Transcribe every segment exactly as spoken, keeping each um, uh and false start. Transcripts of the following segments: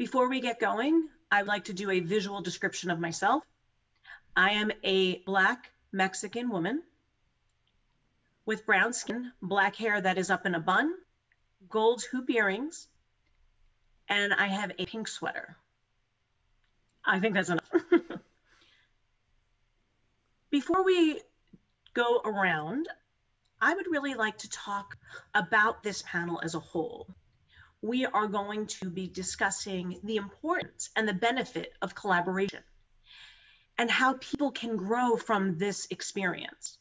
Before we get going, I'd like to do a visual description of myself. I am a Black Mexican woman with brown skin, black hair that is up in a bun, gold hoop earrings, and I have a pink sweater. I think that's enough. Before we go around, I would really like to talk about this panel as a whole. We are going to be discussing the importance and the benefit of collaboration and how people can grow from this experience.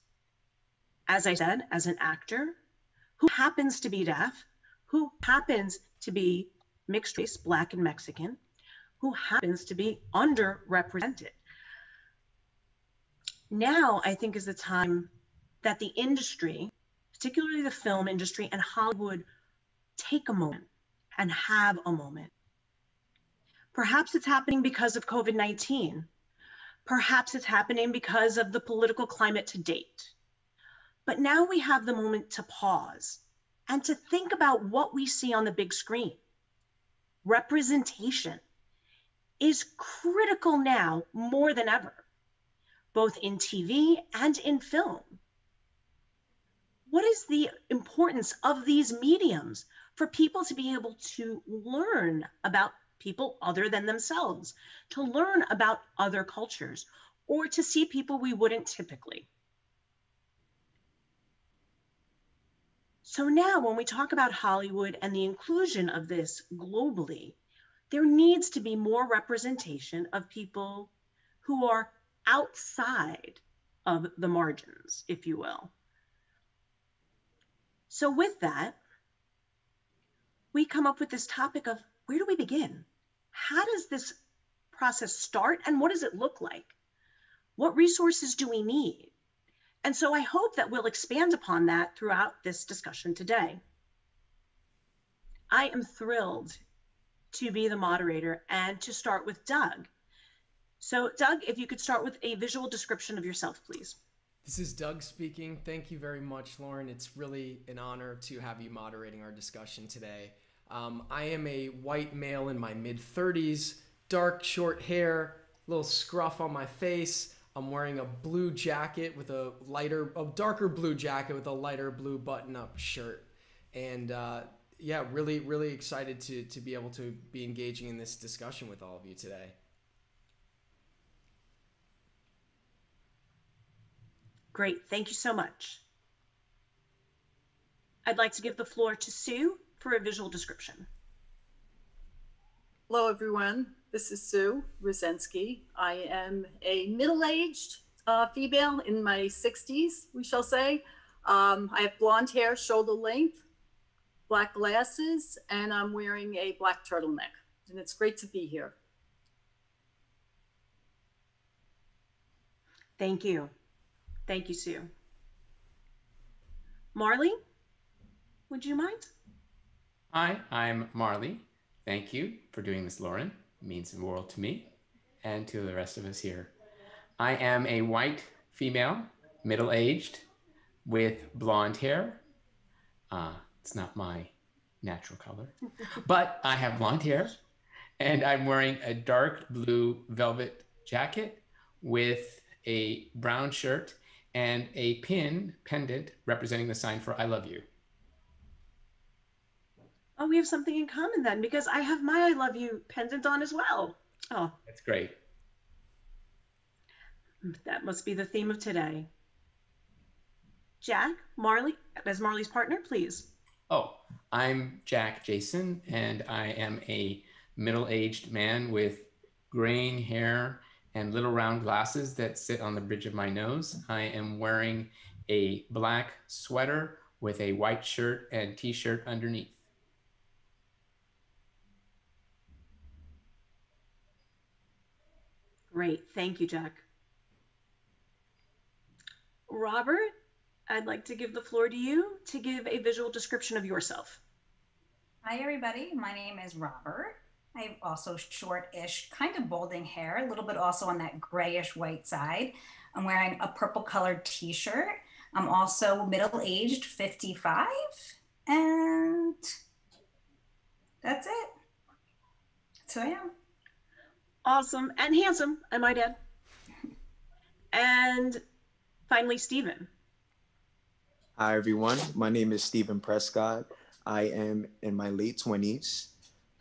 As I said, as an actor who happens to be deaf, who happens to be mixed race, Black and Mexican, who happens to be underrepresented. Now, I think is the time that the industry, particularly the film industry and Hollywood, take a moment and have a moment. Perhaps it's happening because of COVID nineteen. Perhaps it's happening because of the political climate to date. But now we have the moment to pause and to think about what we see on the big screen. Representation is critical now more than ever, both in T V and in film. What is the importance of these mediums for people to be able to learn about people other than themselves, to learn about other cultures, or to see people we wouldn't typically? So now when we talk about Hollywood and the inclusion of this globally, there needs to be more representation of people who are outside of the margins, if you will. So with that, we come up with this topic of where do we begin? How does this process start and what does it look like? What resources do we need? And so I hope that we'll expand upon that throughout this discussion today. I am thrilled to be the moderator and to start with Doug. So Doug, if you could start with a visual description of yourself, please. This is Doug speaking. Thank you very much, Lauren. It's really an honor to have you moderating our discussion today. Um, I am a white male in my mid thirties, dark short hair, little scruff on my face. I'm wearing a blue jacket with a lighter, a darker blue jacket with a lighter blue button-up shirt. And uh, yeah, really, really excited to, to be able to be engaging in this discussion with all of you today. Great, thank you so much. I'd like to give the floor to Sue for a visual description. Hello everyone, this is Sue Ruzenski. I am a middle-aged uh, female in my sixties, we shall say. Um, I have blonde hair, shoulder length, black glasses, and I'm wearing a black turtleneck. And it's great to be here. Thank you. Thank you, Sue. Marlee, would you mind? Hi, I'm Marlee. Thank you for doing this, Lauren. It means the world to me and to the rest of us here. I am a white female, middle-aged, with blonde hair. Uh, it's not my natural color, but I have blonde hair, and I'm wearing a dark blue velvet jacket with a brown shirt and a pin pendant representing the sign for I love you. Oh, we have something in common then, because I have my I love you pendant on as well. Oh, that's great. That must be the theme of today. Jack, Marlee, as Marlee's partner, please. Oh, I'm Jack Jason, and I am a middle-aged man with graying hair and little round glasses that sit on the bridge of my nose. I am wearing a black sweater with a white shirt and t-shirt underneath. Great, thank you, Jack. Robert, I'd like to give the floor to you to give a visual description of yourself. Hi, everybody, my name is Robert. I have also short-ish, kind of balding hair, a little bit also on that grayish white side. I'm wearing a purple colored t-shirt. I'm also middle-aged, fifty-five, and that's it. That's who I am. Awesome and handsome, I might add. And finally, Steven. Hi, everyone. My name is Steven Prescod. I am in my late twenties.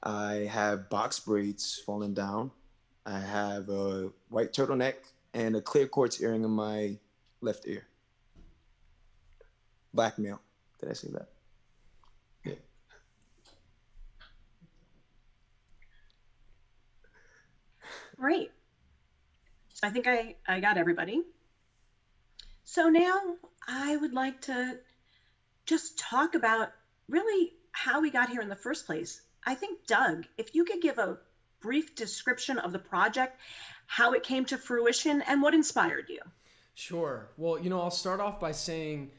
I have box braids falling down. I have a white turtleneck and a clear quartz earring in my left ear. Black male. Did I say that? Yeah. Great. So I think I, I got everybody. So now I would like to just talk about really how we got here in the first place. I think, Doug, if you could give a brief description of the project, how it came to fruition, and what inspired you. Sure. Well, you know, I'll start off by saying,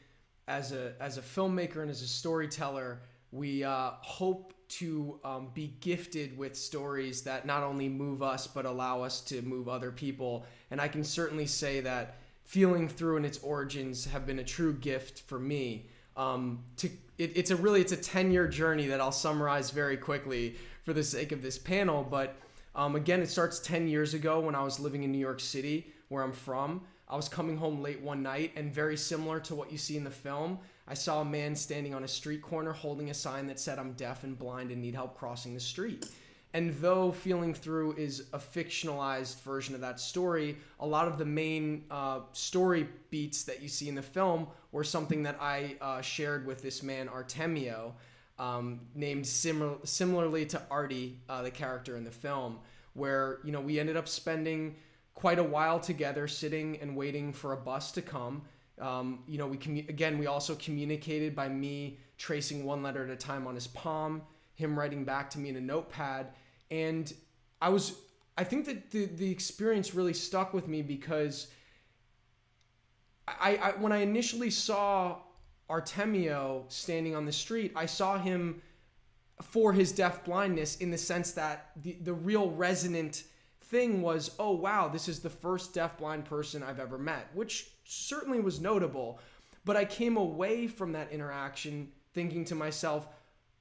as a as a filmmaker and as a storyteller, we uh, hope to um, be gifted with stories that not only move us, but allow us to move other people. And I can certainly say that Feeling Through and its origins have been a true gift for me. Um, to it, it's a really it's a ten year journey that I'll summarize very quickly for the sake of this panel. But um, again, it starts ten years ago when I was living in New York City, where I'm from. I was coming home late one night, and very similar to what you see in the film, I saw a man standing on a street corner holding a sign that said, "I'm deaf and blind and need help crossing the street." And though Feeling Through is a fictionalized version of that story, a lot of the main uh, story beats that you see in the film were something that I uh, shared with this man, Artemio, um, named similar, similarly to Artie, uh, the character in the film, where, you know, we ended up spending quite a while together sitting and waiting for a bus to come. Um, you know, we commu again, we also communicated by me tracing one letter at a time on his palm, him writing back to me in a notepad. And I was, I think that the, the experience really stuck with me because I, I, when I initially saw Artemio standing on the street, I saw him for his deaf blindness in the sense that the, the real resonant thing was, oh wow, this is the first deafblind person I've ever met, which certainly was notable. But I came away from that interaction thinking to myself,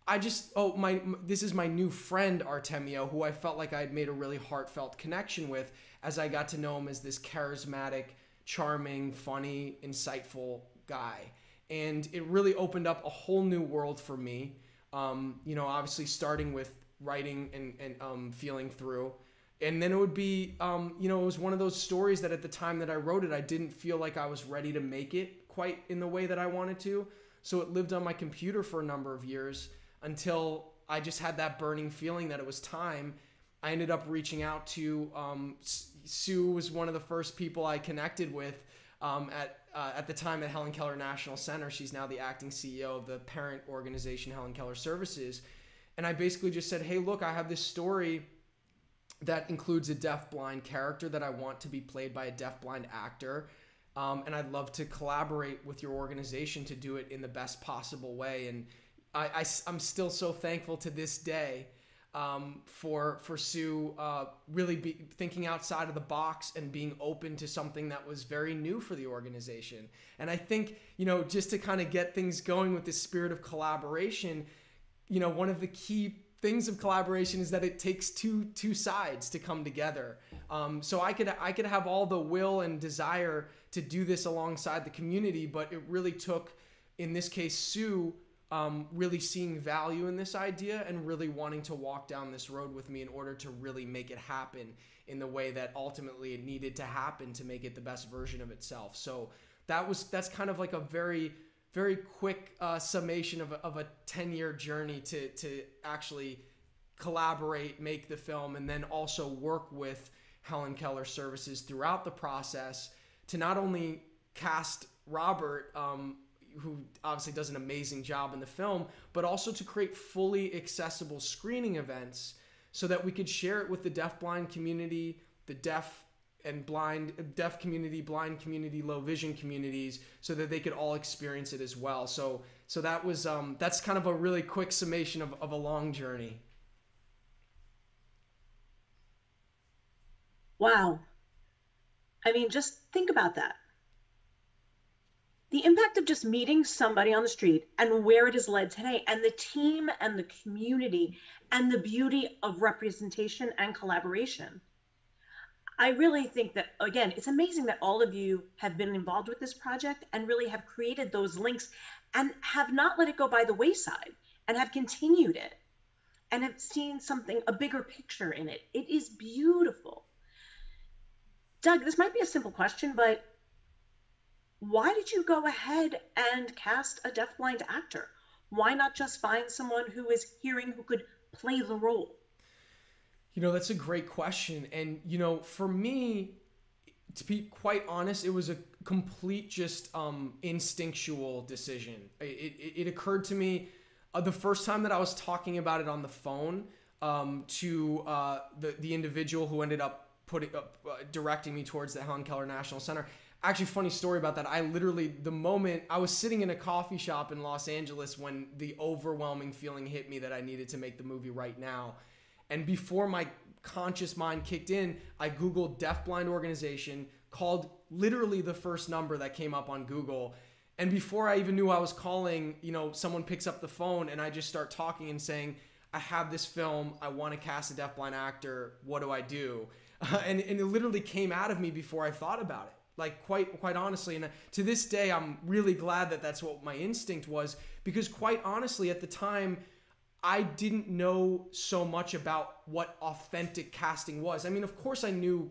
I just, oh my, this is my new friend Artemio, who I felt like I had made a really heartfelt connection with as I got to know him as this charismatic, charming, funny, insightful guy. And it really opened up a whole new world for me. Um, you know, obviously starting with writing and, and um, Feeling Through. And then it would be, um, you know, it was one of those stories that at the time that I wrote it, I didn't feel like I was ready to make it quite in the way that I wanted to. So it lived on my computer for a number of years until I just had that burning feeling that it was time. I ended up reaching out to, um, Sue was one of the first people I connected with um, at, uh, at the time at Helen Keller National Center. She's now the acting C E O of the parent organization, Helen Keller Services. And I basically just said, hey, look, I have this story that includes a deafblind character that I want to be played by a deafblind actor. Um, and I'd love to collaborate with your organization to do it in the best possible way. And I, I, I'm still so thankful to this day um, for, for Sue uh, really be thinking outside of the box and being open to something that was very new for the organization. And I think, you know, just to kind of get things going with this spirit of collaboration, you know, one of the key things of collaboration is that it takes two two sides to come together. Um, so I could I could have all the will and desire to do this alongside the community, but it really took, in this case, Sue um, really seeing value in this idea and really wanting to walk down this road with me in order to really make it happen in the way that ultimately it needed to happen to make it the best version of itself. So that was that's kind of like a very very quick uh, summation of a, of a ten year journey to, to actually collaborate, make the film, and then also work with Helen Keller Services throughout the process to not only cast Robert, um, who obviously does an amazing job in the film, but also to create fully accessible screening events so that we could share it with the deafblind community, the deaf and blind, deaf community, blind community, low vision communities, so that they could all experience it as well. So, so that was, um, that's kind of a really quick summation of, of a long journey. Wow. I mean, just think about that. the impact of just meeting somebody on the street and where it has led today, and the team and the community and the beauty of representation and collaboration. I really think that, again, it's amazing that all of you have been involved with this project and really have created those links and have not let it go by the wayside and have continued it and have seen something, a bigger picture in it. It is beautiful. Doug, this might be a simple question, but why did you go ahead and cast a deafblind actor? Why not just find someone who is hearing who could play the role? You know, that's a great question. And, you know, for me, to be quite honest, it was a complete just um, instinctual decision. It, it, it occurred to me uh, the first time that I was talking about it on the phone um, to uh, the, the individual who ended up putting up, uh, directing me towards the Helen Keller National Center. Actually, funny story about that. I literally, the moment I was sitting in a coffee shop in Los Angeles when the overwhelming feeling hit me that I needed to make the movie right now. And before my conscious mind kicked in, I Googled deafblind organization, called literally the first number that came up on Google. And before I even knew I was calling, you know, someone picks up the phone and I just start talking and saying, I have this film. I want to cast a deafblind actor. What do I do? Uh, and, and it literally came out of me before I thought about it. Like quite, quite honestly, and to this day, I'm really glad that that's what my instinct was, because quite honestly, at the time, I didn't know so much about what authentic casting was. I mean, of course I knew,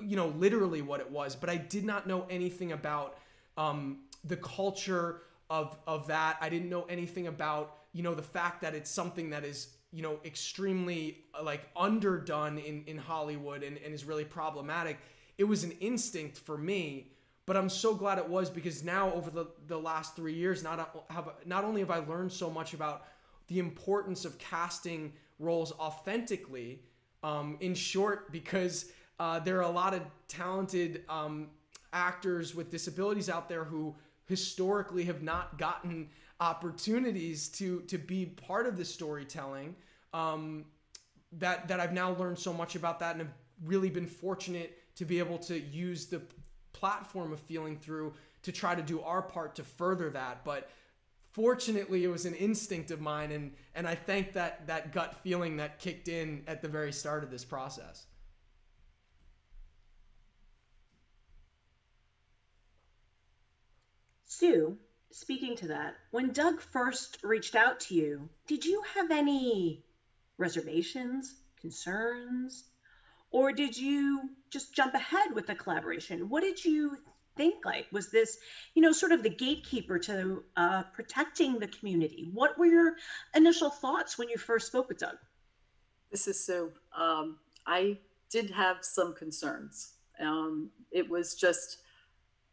you know, literally what it was, but I did not know anything about um, the culture of, of that. I didn't know anything about, you know, the fact that it's something that is, you know, extremely like underdone in, in Hollywood and, and is really problematic. It was an instinct for me, but I'm so glad it was, because now over the, the last three years, not, have, not only have I learned so much about the importance of casting roles authentically, um, in short, because uh, there are a lot of talented um, actors with disabilities out there who historically have not gotten opportunities to, to be part of the storytelling, um, that, that I've now learned so much about that and have really been fortunate to be able to use the platform of Feeling Through to try to do our part to further that. But fortunately, it was an instinct of mine, and, and I thank that, that gut feeling that kicked in at the very start of this process. Sue, speaking to that, when Doug first reached out to you, did you have any reservations, concerns? Or did you just jump ahead with the collaboration? What did you think? Like, was this, you know, sort of the gatekeeper to uh, protecting the community? What were your initial thoughts when you first spoke with Doug? This is so, um, I did have some concerns. Um, it was just,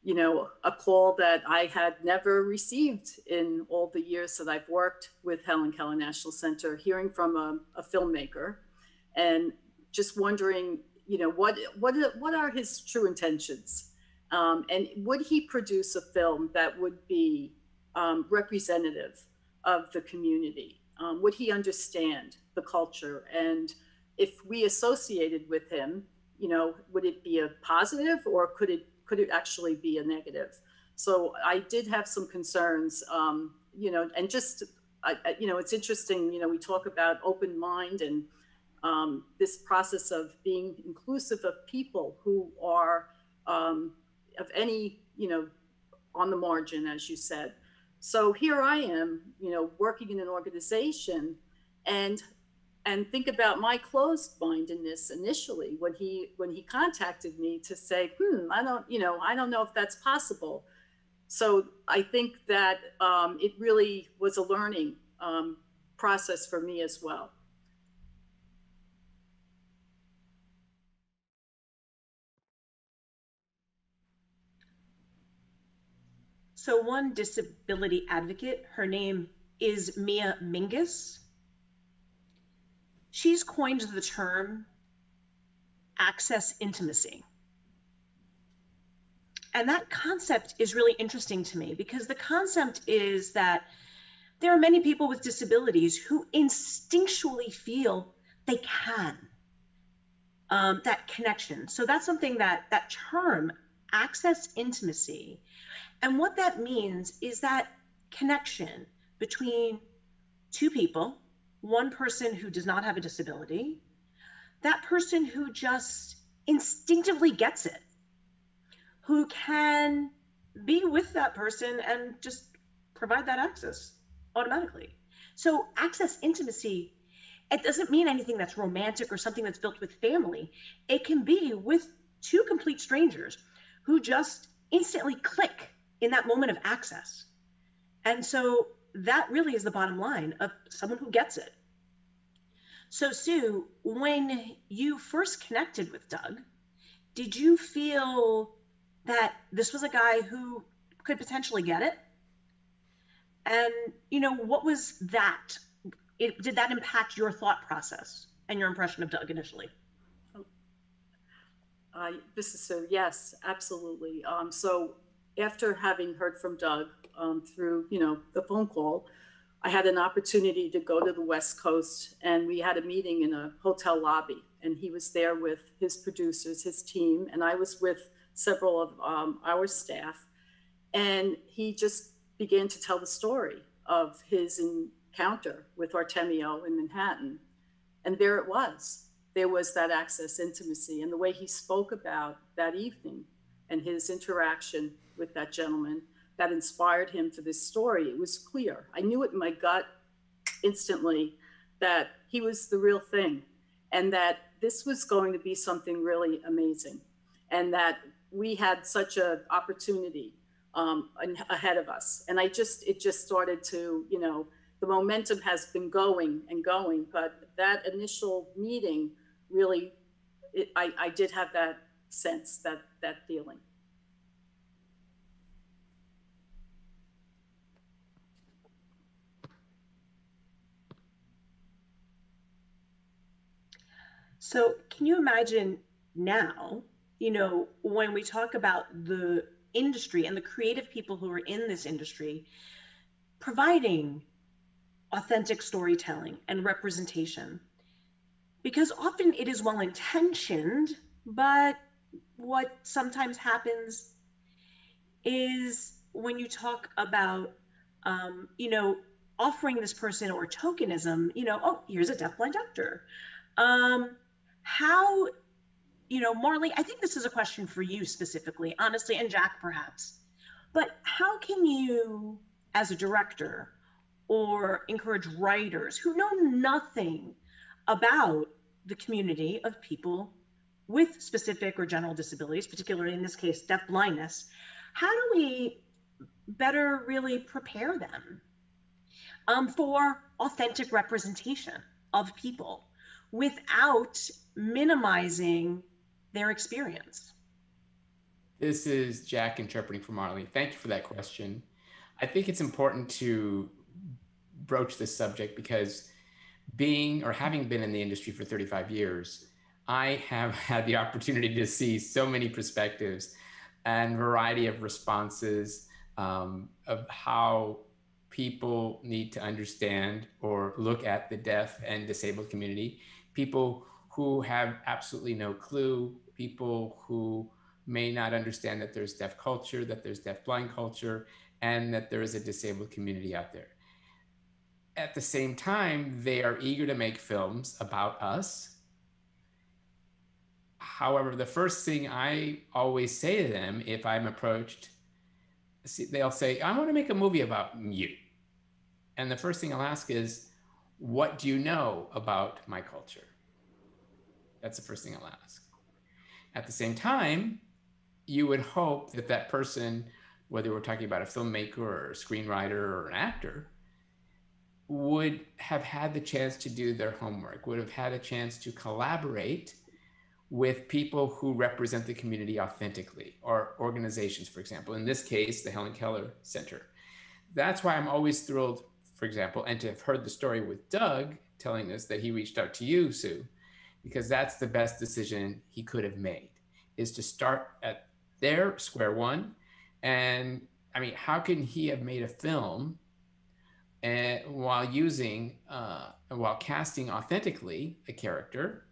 you know, a call that I had never received in all the years that I've worked with Helen Keller National Center, hearing from a, a filmmaker, and just wondering, you know, what what what are his true intentions, um, and would he produce a film that would be um, representative of the community? Um, would he understand the culture? And if we associated with him, you know, would it be a positive, or could it could it actually be a negative? So I did have some concerns, um, you know, and just I, I, you know, it's interesting, you know, we talk about open mind and. Um, this process of being inclusive of people who are um, of any, you know, on the margin, as you said. So here I am, you know, working in an organization, and and think about my closed-mindedness initially when he when he contacted me to say, hmm, I don't, you know, I don't know if that's possible. So I think that um, it really was a learning um, process for me as well. So one disability advocate, her name is Mia Mingus. She's coined the term access intimacy. And that concept is really interesting to me, because the concept is that there are many people with disabilities who instinctually feel they can, um, that connection. So that's something that that term access intimacy. And what that means is that connection between two people, one person who does not have a disability, that person who just instinctively gets it, who can be with that person and just provide that access automatically. So access intimacy, it doesn't mean anything that's romantic or something that's built with family. It can be with two complete strangers who just instantly click in that moment of access. And so that really is the bottom line of someone who gets it. So Sue, when you first connected with Doug, did you feel that this was a guy who could potentially get it? And, you know, what was that? It, did that impact your thought process and your impression of Doug initially? Uh, this is Sue. Yes, absolutely. Um, so after having heard from Doug um, through, you know, the phone call, I had an opportunity to go to the West Coast, and we had a meeting in a hotel lobby, and he was there with his producers, his team, and I was with several of um, our staff, and he just began to tell the story of his encounter with Artemio in Manhattan. And there it was. There was that access intimacy, and the way he spoke about that evening and his interaction with that gentleman that inspired him for this story. It was clear. I knew it in my gut instantly that he was the real thing, and that this was going to be something really amazing, and that we had such an opportunity um, ahead of us. And I just, it just started to, you know, the momentum has been going and going, but that initial meeting really, it, I, I did have that sense, that, that feeling. So can you imagine now, you know, when we talk about the industry and the creative people who are in this industry, providing authentic storytelling and representation, because often it is well-intentioned, but what sometimes happens is when you talk about, um, you know, offering this person or tokenism, you know, oh, here's a deafblind actor. Um, how, you know, Marlee, I think this is a question for you specifically, honestly, and Jack perhaps, but how can you, as a director, or encourage writers who know nothing about the community of people with specific or general disabilities, particularly in this case, deafblindness, how do we better really prepare them um, for authentic representation of people without minimizing their experience? This is Jack interpreting for Marlee. Thank you for that question. I think it's important to broach this subject because being or having been in the industry for thirty-five years, I have had the opportunity to see so many perspectives and variety of responses um, of how people need to understand or look at the deaf and disabled community. People who have absolutely no clue, people who may not understand that there's deaf culture, that there's deafblind culture, and that there is a disabled community out there. At the same time, they are eager to make films about us. However, the first thing I always say to them, if I'm approached, they'll say, I want to make a movie about you. And the first thing I'll ask is, what do you know about my culture? That's the first thing I'll ask. At the same time, you would hope that that person, whether we're talking about a filmmaker or a screenwriter or an actor, would have had the chance to do their homework, would have had a chance to collaborate with people who represent the community authentically, or organizations, for example, in this case, the Helen Keller Center. That's why I'm always thrilled, for example, and to have heard the story with Doug telling us that he reached out to you, Sue, because that's the best decision he could have made, is to start at their square one. And I mean, how can he have made a film and while using, uh, while casting authentically a character,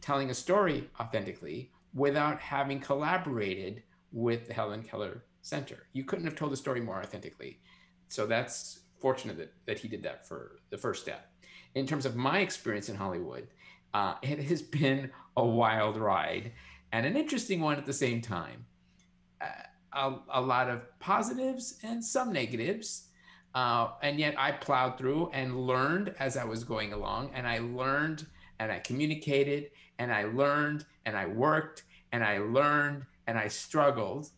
telling a story authentically, without having collaborated with the Helen Keller Center. You couldn't have told the story more authentically. So that's fortunate that, that he did that for the first step. In terms of my experience in Hollywood, uh, it has been a wild ride and an interesting one at the same time. Uh, a, a lot of positives and some negatives. Uh, and yet I plowed through and learned as I was going along, and I learned and I communicated and I learned and I worked and I learned and I struggled.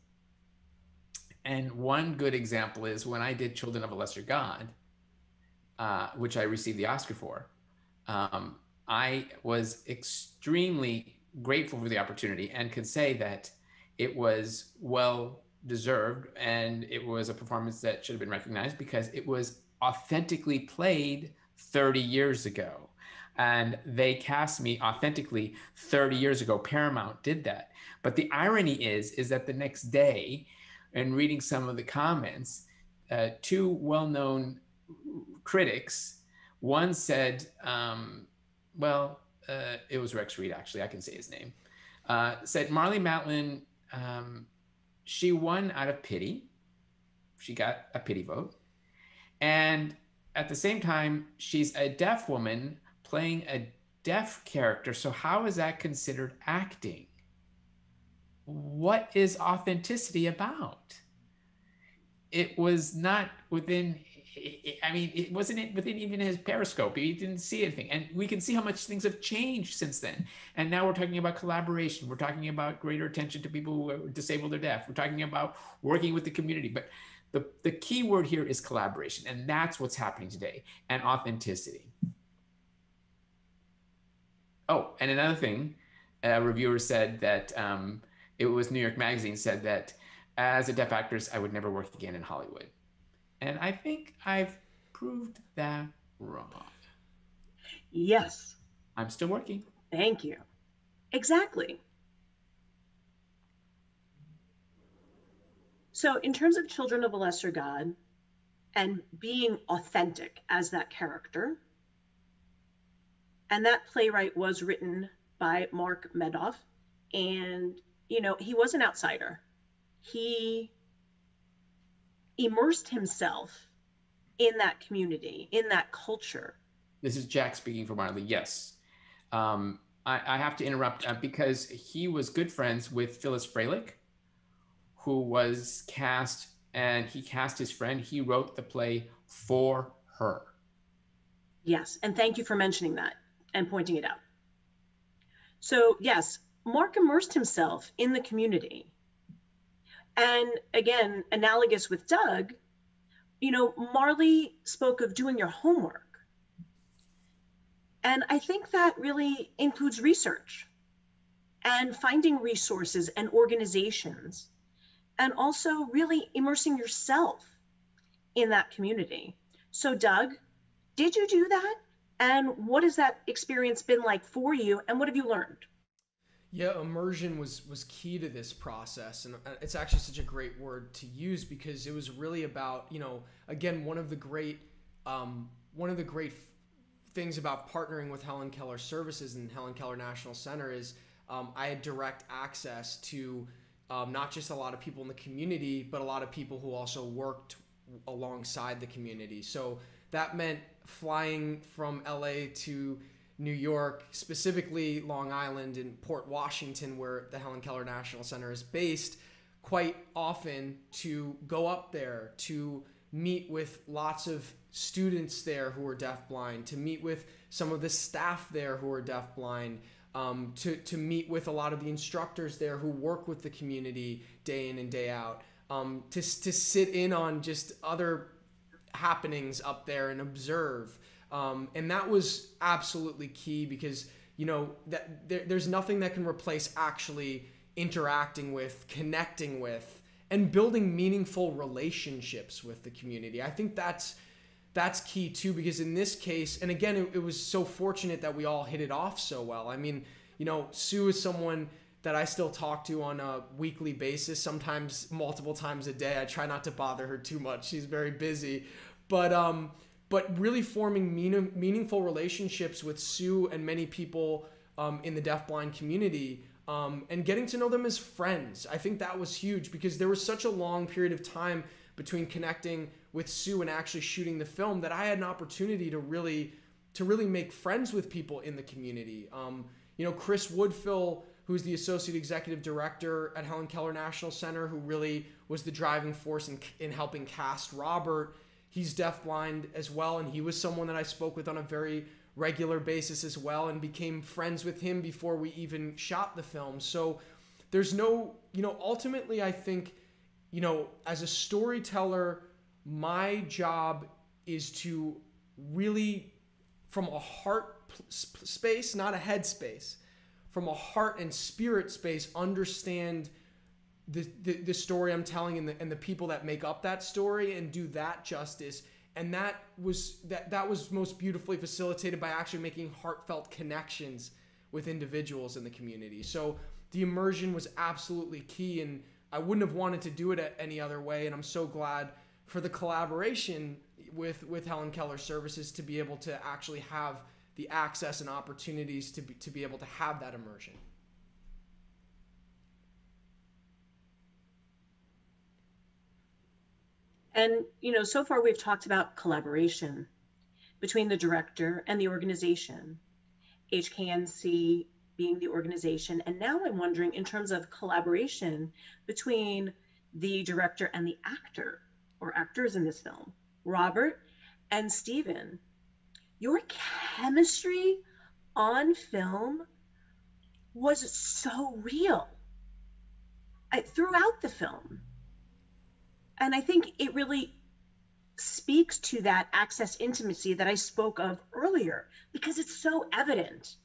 And one good example is when I did Children of a Lesser God, uh, which I received the Oscar for, um, I was extremely grateful for the opportunity and could say that it was well deserved, and it was a performance that should have been recognized because it was authentically played thirty years ago. And they cast me authentically thirty years ago. Paramount did that. But the irony is, is that the next day, and reading some of the comments, uh, two well-known critics, one said, um, well, uh, it was Rex Reed, actually, I can say his name, uh, said, Marlee Matlin, um, she won out of pity. She got a pity vote. And at the same time, she's a deaf woman playing a deaf character. So how is that considered acting? What is authenticity about? It was not within, I mean, it wasn't within even his periscope. He didn't see anything. And we can see how much things have changed since then. And now we're talking about collaboration. We're talking about greater attention to people who are disabled or deaf. We're talking about working with the community. But the, the key word here is collaboration. And that's what's happening today, and authenticity. Oh, and another thing, a reviewer said that, um, it was New York Magazine said that as a deaf actress, I would never work again in Hollywood. And I think I've proved that wrong. Yes. I'm still working. Thank you. Exactly. So in terms of Children of a Lesser God and being authentic as that character, and that playwright was written by Mark Medoff, and you know, he was an outsider. He immersed himself in that community, in that culture. This is Jack speaking for Marlee. Yes. Um, I, I have to interrupt uh, because he was good friends with Phyllis Frelich, who was cast, and he cast his friend. He wrote the play for her. Yes. And thank you for mentioning that and pointing it out. So, yes. Mark immersed himself in the community. And again, analogous with Doug, you know, Marlee spoke of doing your homework. And I think that really includes research and finding resources and organizations, and also really immersing yourself in that community. So Doug, did you do that? And what has that experience been like for you? And what have you learned? Yeah, immersion was was key to this process, and it's actually such a great word to use because it was really about, you know, again, one of the great um, one of the great things about partnering with Helen Keller Services and Helen Keller National Center is um, I had direct access to um, not just a lot of people in the community, but a lot of people who also worked alongside the community. So that meant flying from L A to New York, specifically Long Island and Port Washington, where the Helen Keller National Center is based, quite often to go up there, to meet with lots of students there who are deafblind, to meet with some of the staff there who are deafblind, um, to, to meet with a lot of the instructors there who work with the community day in and day out, um, to, to sit in on just other happenings up there and observe. Um, and that was absolutely key because, you know, that there, there's nothing that can replace actually interacting with, connecting with, and building meaningful relationships with the community. I think that's that's key too, because in this case, and again, it, it was so fortunate that we all hit it off so well. I mean, you know, Sue is someone that I still talk to on a weekly basis, sometimes multiple times a day. I try not to bother her too much. She's very busy, but um. But really forming mean, meaningful relationships with Sue and many people um, in the deafblind community um, and getting to know them as friends. I think that was huge because there was such a long period of time between connecting with Sue and actually shooting the film that I had an opportunity to really to really make friends with people in the community. Um, you know, Chris Woodfill, who's the associate executive director at Helen Keller National Center, who really was the driving force in, in helping cast Robert. He's deafblind as well, and he was someone that I spoke with on a very regular basis as well and became friends with him before we even shot the film. So there's no, you know, ultimately I think, you know, as a storyteller, my job is to really, from a heart space, not a head space, from a heart and spirit space, understand the, the, the story I'm telling and the, and the people that make up that story and do that justice. And that was, that, that was most beautifully facilitated by actually making heartfelt connections with individuals in the community. So the immersion was absolutely key, and I wouldn't have wanted to do it any other way. And I'm so glad for the collaboration with, with Helen Keller Services to be able to actually have the access and opportunities to be, to be able to have that immersion. And, you know, so far we've talked about collaboration between the director and the organization, H K N C being the organization. And now I'm wondering, in terms of collaboration between the director and the actor or actors in this film, Robert and Steven, your chemistry on film was so real I, throughout the film. And I think it really speaks to that access intimacy that I spoke of earlier, because it's so evident.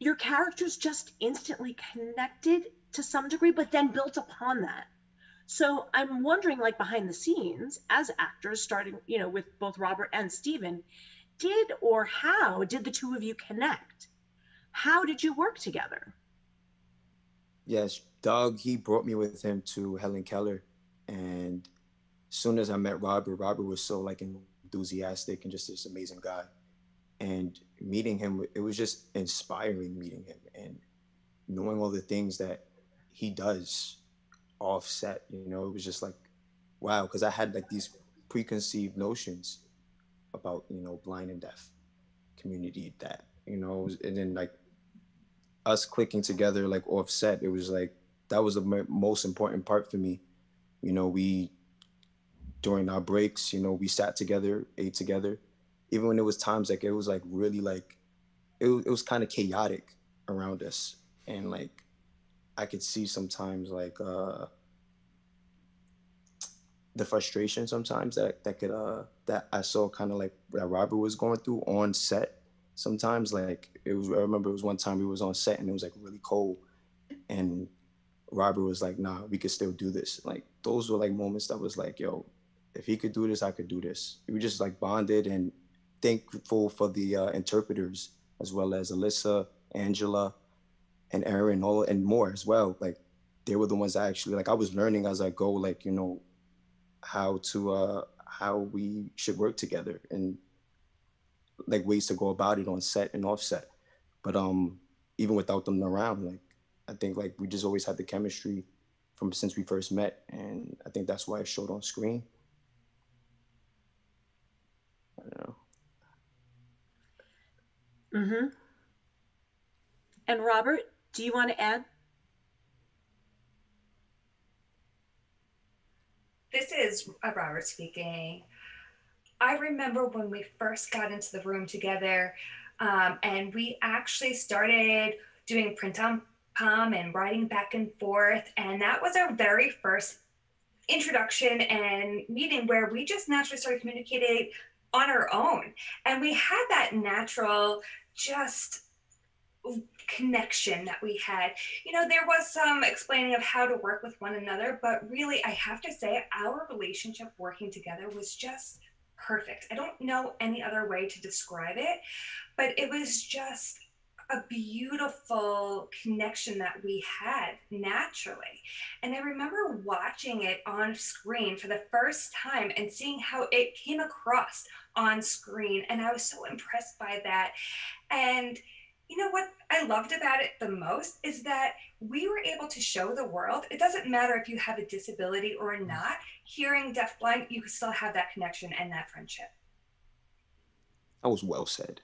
Your characters just instantly connected to some degree, but then built upon that. So I'm wondering, like, behind the scenes, as actors, starting, you know, with both Robert and Steven, did or how did the two of you connect? How did you work together? Yes, Doug, he brought me with him to Helen Keller. And as soon as I met Robert, Robert was so, like, enthusiastic and just this amazing guy. And meeting him, it was just inspiring meeting him and knowing all the things that he does off set. You know, it was just like, wow, because I had, like, these preconceived notions about, you know, blind and deaf community that, you know, and then, like, us clicking together, like, off set, it was like, that was the most important part for me. You know, we, during our breaks, you know, we sat together, ate together. Even when it was times, like, it was, like, really, like, it, it was kind of chaotic around us. And, like, I could see sometimes, like, uh, the frustration sometimes that, that could, uh, that I saw kind of, like, that Robert was going through on set. Sometimes, like, it was, I remember it was one time we was on set and it was, like, really cold. And Robert was like, nah, we could still do this. Like, those were, like, moments that was like, yo, if he could do this, I could do this. We just, like, bonded, and thankful for the uh, interpreters, as well as Alyssa, Angela, and Aaron, all and more as well. Like, they were the ones that actually, like, I was learning as I go, like, you know, how to, uh, how we should work together and, like, ways to go about it on set and offset. But um, even without them around, like, I think, like, we just always had the chemistry from since we first met, and I think that's why it showed on screen. I don't know. Mm-hmm. And Robert, do you want to add? This is Robert speaking. I remember when we first got into the room together, um, and we actually started doing print on and writing back and forth. And that was our very first introduction and meeting where we just naturally started communicating on our own. And we had that natural just connection that we had. You know, there was some explaining of how to work with one another, but really, I have to say, our relationship working together was just perfect. I don't know any other way to describe it, but it was just a beautiful connection that we had naturally. And I remember watching it on screen for the first time and seeing how it came across on screen. And I was so impressed by that. And you know what I loved about it the most is that we were able to show the world, it doesn't matter if you have a disability or not, hearing, deafblind, you can still have that connection and that friendship. That was well said.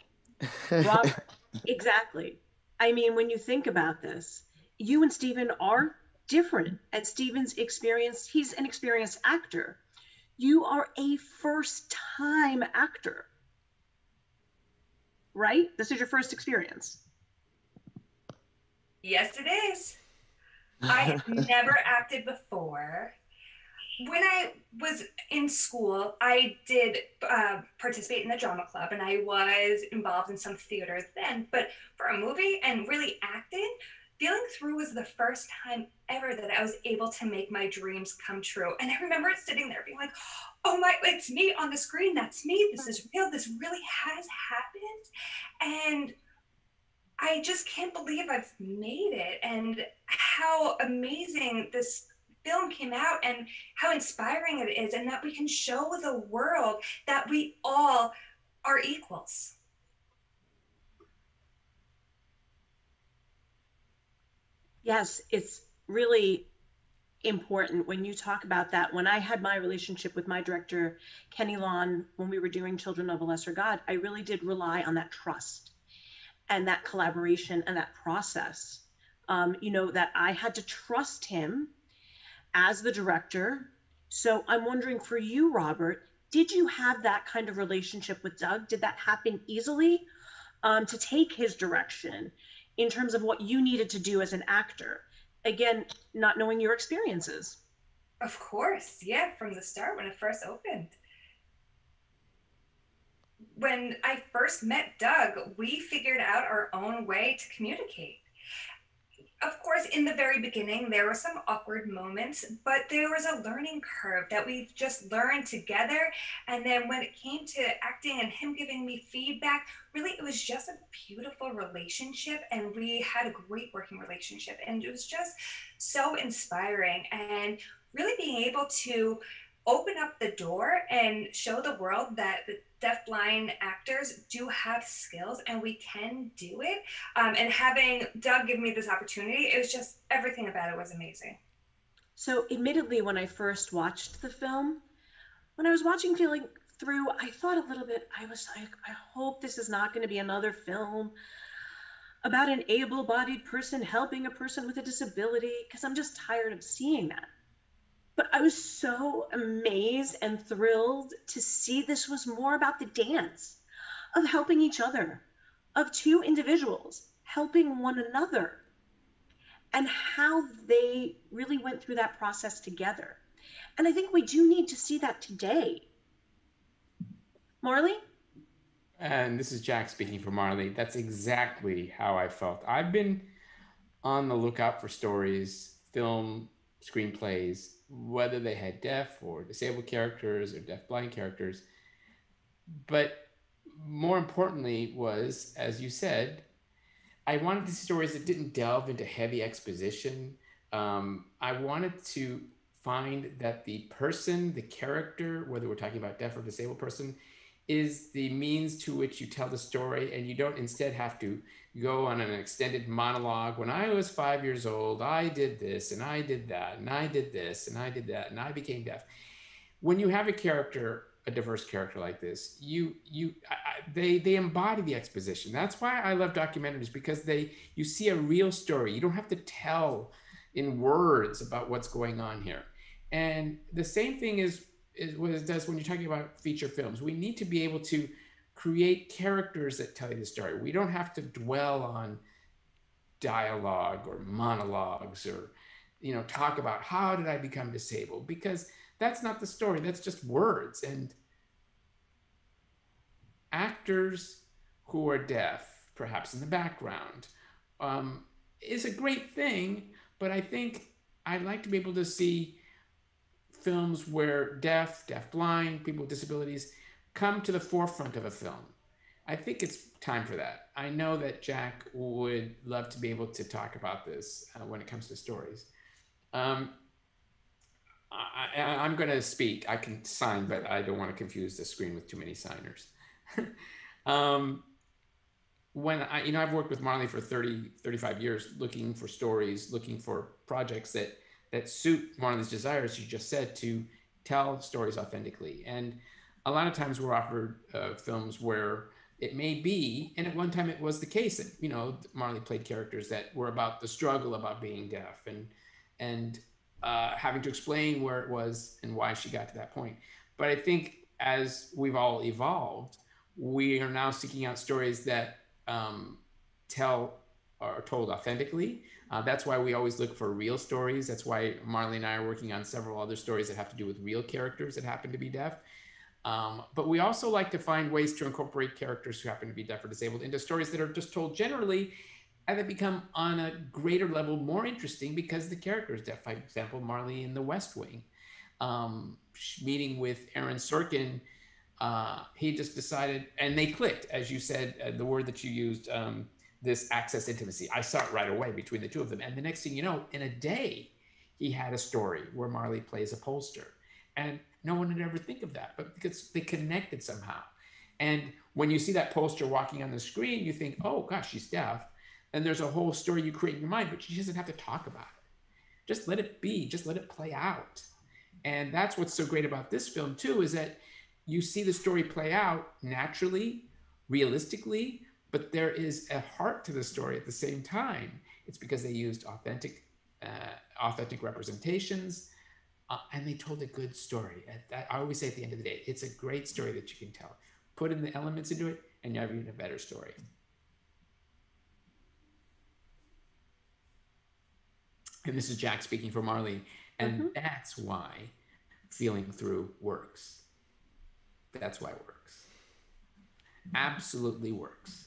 Robert, exactly. I mean, when you think about this, you and Steven are different, and Steven's experience, he's an experienced actor. You are a first-time actor, right? This is your first experience. Yes, it is. I have never acted before. When I was in school, I did uh, participate in the drama club, and I was involved in some theater then, but for a movie and really acting, Feeling Through was the first time ever that I was able to make my dreams come true. And I remember sitting there being like, oh my, it's me on the screen. That's me. This is real. This really has happened. And I just can't believe I've made it, and how amazing this film came out and how inspiring it is, and that we can show the world that we all are equals. Yes, it's really important when you talk about that. When I had my relationship with my director, Kenny Leon, when we were doing Children of a Lesser God, I really did rely on that trust and that collaboration and that process. Um, you know, that I had to trust him as the director. So I'm wondering for you, Robert, did you have that kind of relationship with Doug? Did that happen easily um, to take his direction? In terms of what you needed to do as an actor, again, not knowing your experiences. Of course, yeah, from the start when it first opened. When I first met Doug, we figured out our own way to communicate. Of course, in the very beginning, there were some awkward moments, but there was a learning curve that we just learned together. And then when it came to acting and him giving me feedback, really, it was just a beautiful relationship, and we had a great working relationship, and it was just so inspiring, and really being able to open up the door and show the world that the deafblind actors do have skills and we can do it. Um, and having Doug give me this opportunity, it was just, everything about it was amazing. So admittedly, when I first watched the film, when I was watching Feeling Through, I thought a little bit, I was like, I hope this is not going to be another film about an able-bodied person helping a person with a disability, because I'm just tired of seeing that. But I was so amazed and thrilled to see this was more about the dance of helping each other, of two individuals helping one another, and how they really went through that process together. And I think we do need to see that today. Marlee? And this is Jack speaking for Marlee. That's exactly how I felt. I've been on the lookout for stories, film, screenplays, whether they had deaf or disabled characters or deafblind characters. But more importantly was, as you said, I wanted to see stories that didn't delve into heavy exposition. Um, I wanted to find that the person, the character, whether we're talking about deaf or disabled person, is the means to which you tell the story, and you don't instead have to go on an extended monologue. When I was five years old, I did this and I did that and I did this and I did that and I became deaf. When you have a character, a diverse character like this, you you I, I, they they embody the exposition. That's why I love documentaries, because they you see a real story. You don't have to tell in words about what's going on here. And the same thing is is what it does when you're talking about feature films. We need to be able to create characters that tell you the story. We don't have to dwell on dialogue or monologues, or, you know, talk about how did I become disabled, because that's not the story. That's just words. And actors who are deaf, perhaps in the background, um, is a great thing. But I think I'd like to be able to see films where deaf, deafblind, people with disabilities come to the forefront of a film. I think it's time for that. I know that Jack would love to be able to talk about this uh, when it comes to stories. Um, I, I'm gonna speak, I can sign, but I don't wanna confuse the screen with too many signers. um, when I, you know, I've worked with Marlee for thirty, thirty-five years, looking for stories, looking for projects that, that suit Marlee's desires, you just said, to tell stories authentically. And a lot of times we're offered uh, films where it may be, and at one time it was the case that, you know, Marlee played characters that were about the struggle about being deaf and, and uh, having to explain where it was and why she got to that point. But I think as we've all evolved, we are now seeking out stories that um, tell are told authentically. Uh, that's why we always look for real stories. That's why Marlee and I are working on several other stories that have to do with real characters that happen to be deaf. Um, but we also like to find ways to incorporate characters who happen to be deaf or disabled into stories that are just told generally and that become on a greater level more interesting because the character is deaf. For example, Marlee in The West Wing, um, meeting with Aaron Sorkin, uh, he just decided, and they clicked, as you said, uh, the word that you used, um, this access intimacy. I saw it right away between the two of them. And the next thing you know, in a day, he had a story where Marlee plays a pollster. And no one would ever think of that, but because they connected somehow. And when you see that pollster walking on the screen, you think, oh gosh, she's deaf. And there's a whole story you create in your mind, but she doesn't have to talk about it. Just let it be, just let it play out. And that's what's so great about this film too, is that you see the story play out naturally, realistically, but there is a heart to the story at the same time. It's because they used authentic, uh, authentic representations, uh, and they told a good story. I, I always say at the end of the day, it's a great story that you can tell. Put in the elements into it, and you have even a better story. And this is Jack speaking for Marlee, and mm-hmm. that's why Feeling Through works. That's why it works. Absolutely works.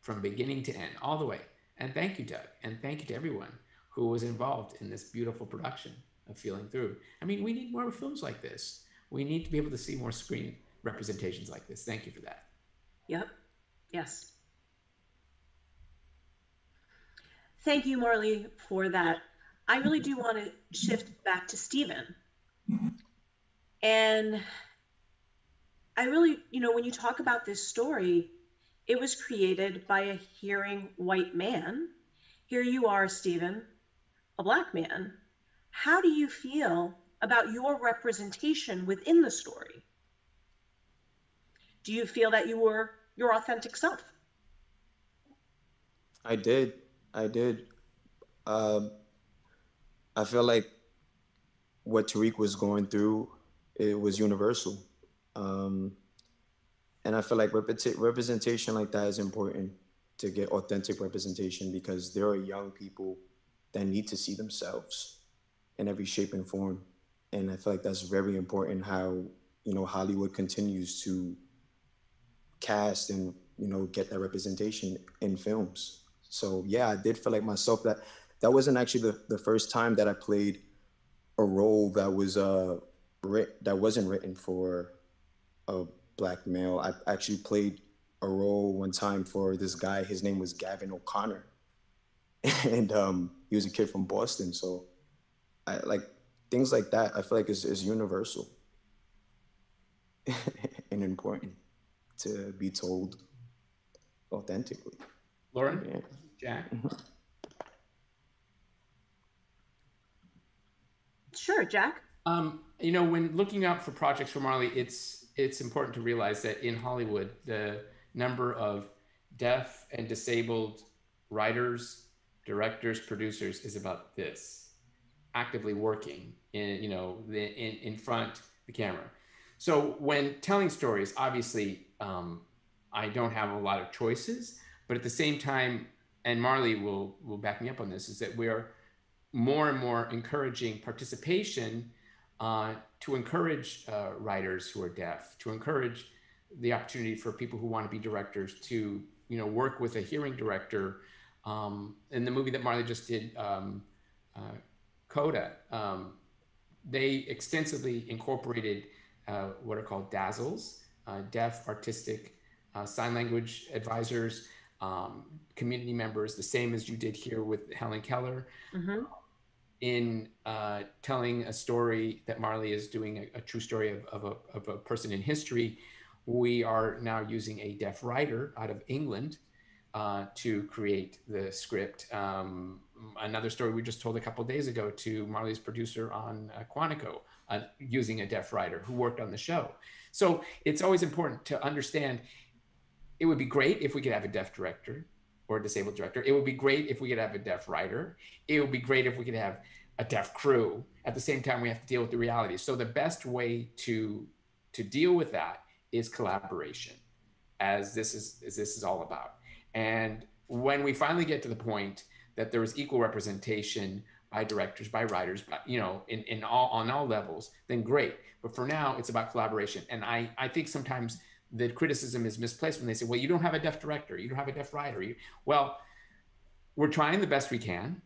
From beginning to end, all the way. And thank you, Doug. And thank you to everyone who was involved in this beautiful production of Feeling Through. I mean, we need more films like this. We need to be able to see more screen representations like this. Thank you for that. Yep. Yes. Thank you, Marlee, for that. I really do want to shift back to Steven. And I really, you know, when you talk about this story, it was created by a hearing white man. Here you are, Steven, a black man. How do you feel about your representation within the story? Do you feel that you were your authentic self? I did. I did. Um, I feel like what Tariq was going through, it was universal. Um, and I feel like rep representation like that is important, to get authentic representation, because there are young people that need to see themselves in every shape and form. And I feel like that's very important, how, you know, Hollywood continues to cast and, you know, get that representation in films. So yeah, I did feel like myself. That that wasn't actually the, the first time that I played a role that was uh writ that wasn't written for a black male. I actually played a role one time for this guy. His name was Gavin O'Connor, and um, he was a kid from Boston. So, I like things like that. I feel like it's, it's universal and important to be told authentically. Lauren, yeah. Jack. Sure, Jack. Um, you know, when looking out for projects for Marlee, it's. It's important to realize that in Hollywood, the number of deaf and disabled writers, directors, producers is about this, actively working in, you know, the, in, in front of the camera. So when telling stories, obviously, um, I don't have a lot of choices, but at the same time, and Marlee will, will back me up on this, is that we are more and more encouraging participation uh, to encourage uh, writers who are deaf, to encourage the opportunity for people who want to be directors to, you know, work with a hearing director. Um, in the movie that Marlee just did, um, uh, CODA, um, they extensively incorporated uh, what are called DAZZLEs, uh, deaf artistic uh, sign language advisors, um, community members, the same as you did here with Helen Keller. Mm-hmm. in uh, telling a story that Marlee is doing, a, a true story of, of, a, of a person in history. We are now using a deaf writer out of England uh, to create the script. Um, another story we just told a couple of days ago to Marlee's producer on uh, Quantico, uh, using a deaf writer who worked on the show. So it's always important to understand, it would be great if we could have a deaf director or a disabled director. It would be great if we could have a deaf writer. It would be great if we could have a deaf crew. At the same time, we have to deal with the reality. So the best way to to deal with that is collaboration, as this is as this is all about. And when we finally get to the point that there is equal representation by directors, by writers, by, you know, in, in all on all levels, then great. But for now, it's about collaboration. And I, I think sometimes the criticism is misplaced when they say, well, you don't have a deaf director, you don't have a deaf writer. You, well, we're trying the best we can.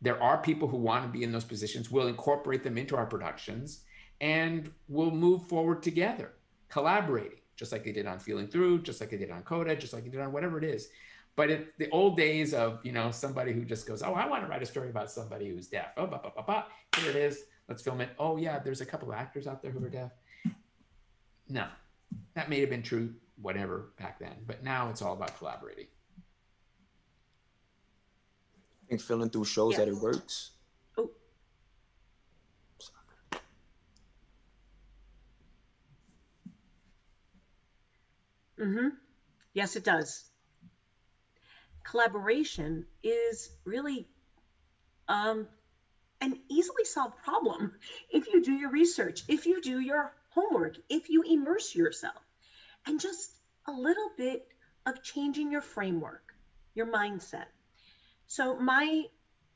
There are people who want to be in those positions. We'll incorporate them into our productions and we'll move forward together, collaborating, just like they did on Feeling Through, just like they did on CODA, just like they did on whatever it is. But it, the old days of, you know, somebody who just goes, oh, I want to write a story about somebody who's deaf. Oh, bah, bah, bah, bah. Here it is, let's film it. Oh yeah, there's a couple of actors out there who are deaf. No, that may have been true, whatever, back then, but now it's all about collaborating. I think Feeling Through shows yeah. that it works. Oh. Sorry. Mm-hmm. Yes, it does. Collaboration is really um, an easily solved problem if you do your research, if you do your homework, if you immerse yourself, and just a little bit of changing your framework, your mindset. So my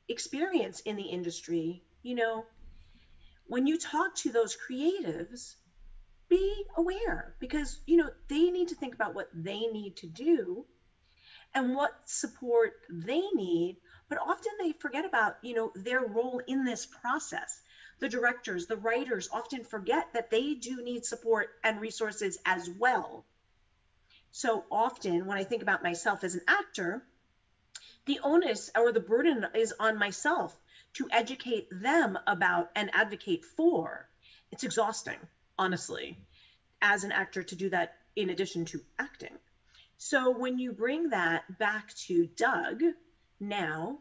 experience in the industry, you know, when you talk to those creatives, be aware, because, you know, they need to think about what they need to do and what support they need, but often they forget about, you know, their role in this process. The directors, the writers often forget that they do need support and resources as well. So often when I think about myself as an actor, the onus or the burden is on myself to educate them about and advocate for. It's exhausting, honestly, as an actor to do that in addition to acting. So when you bring that back to Doug now,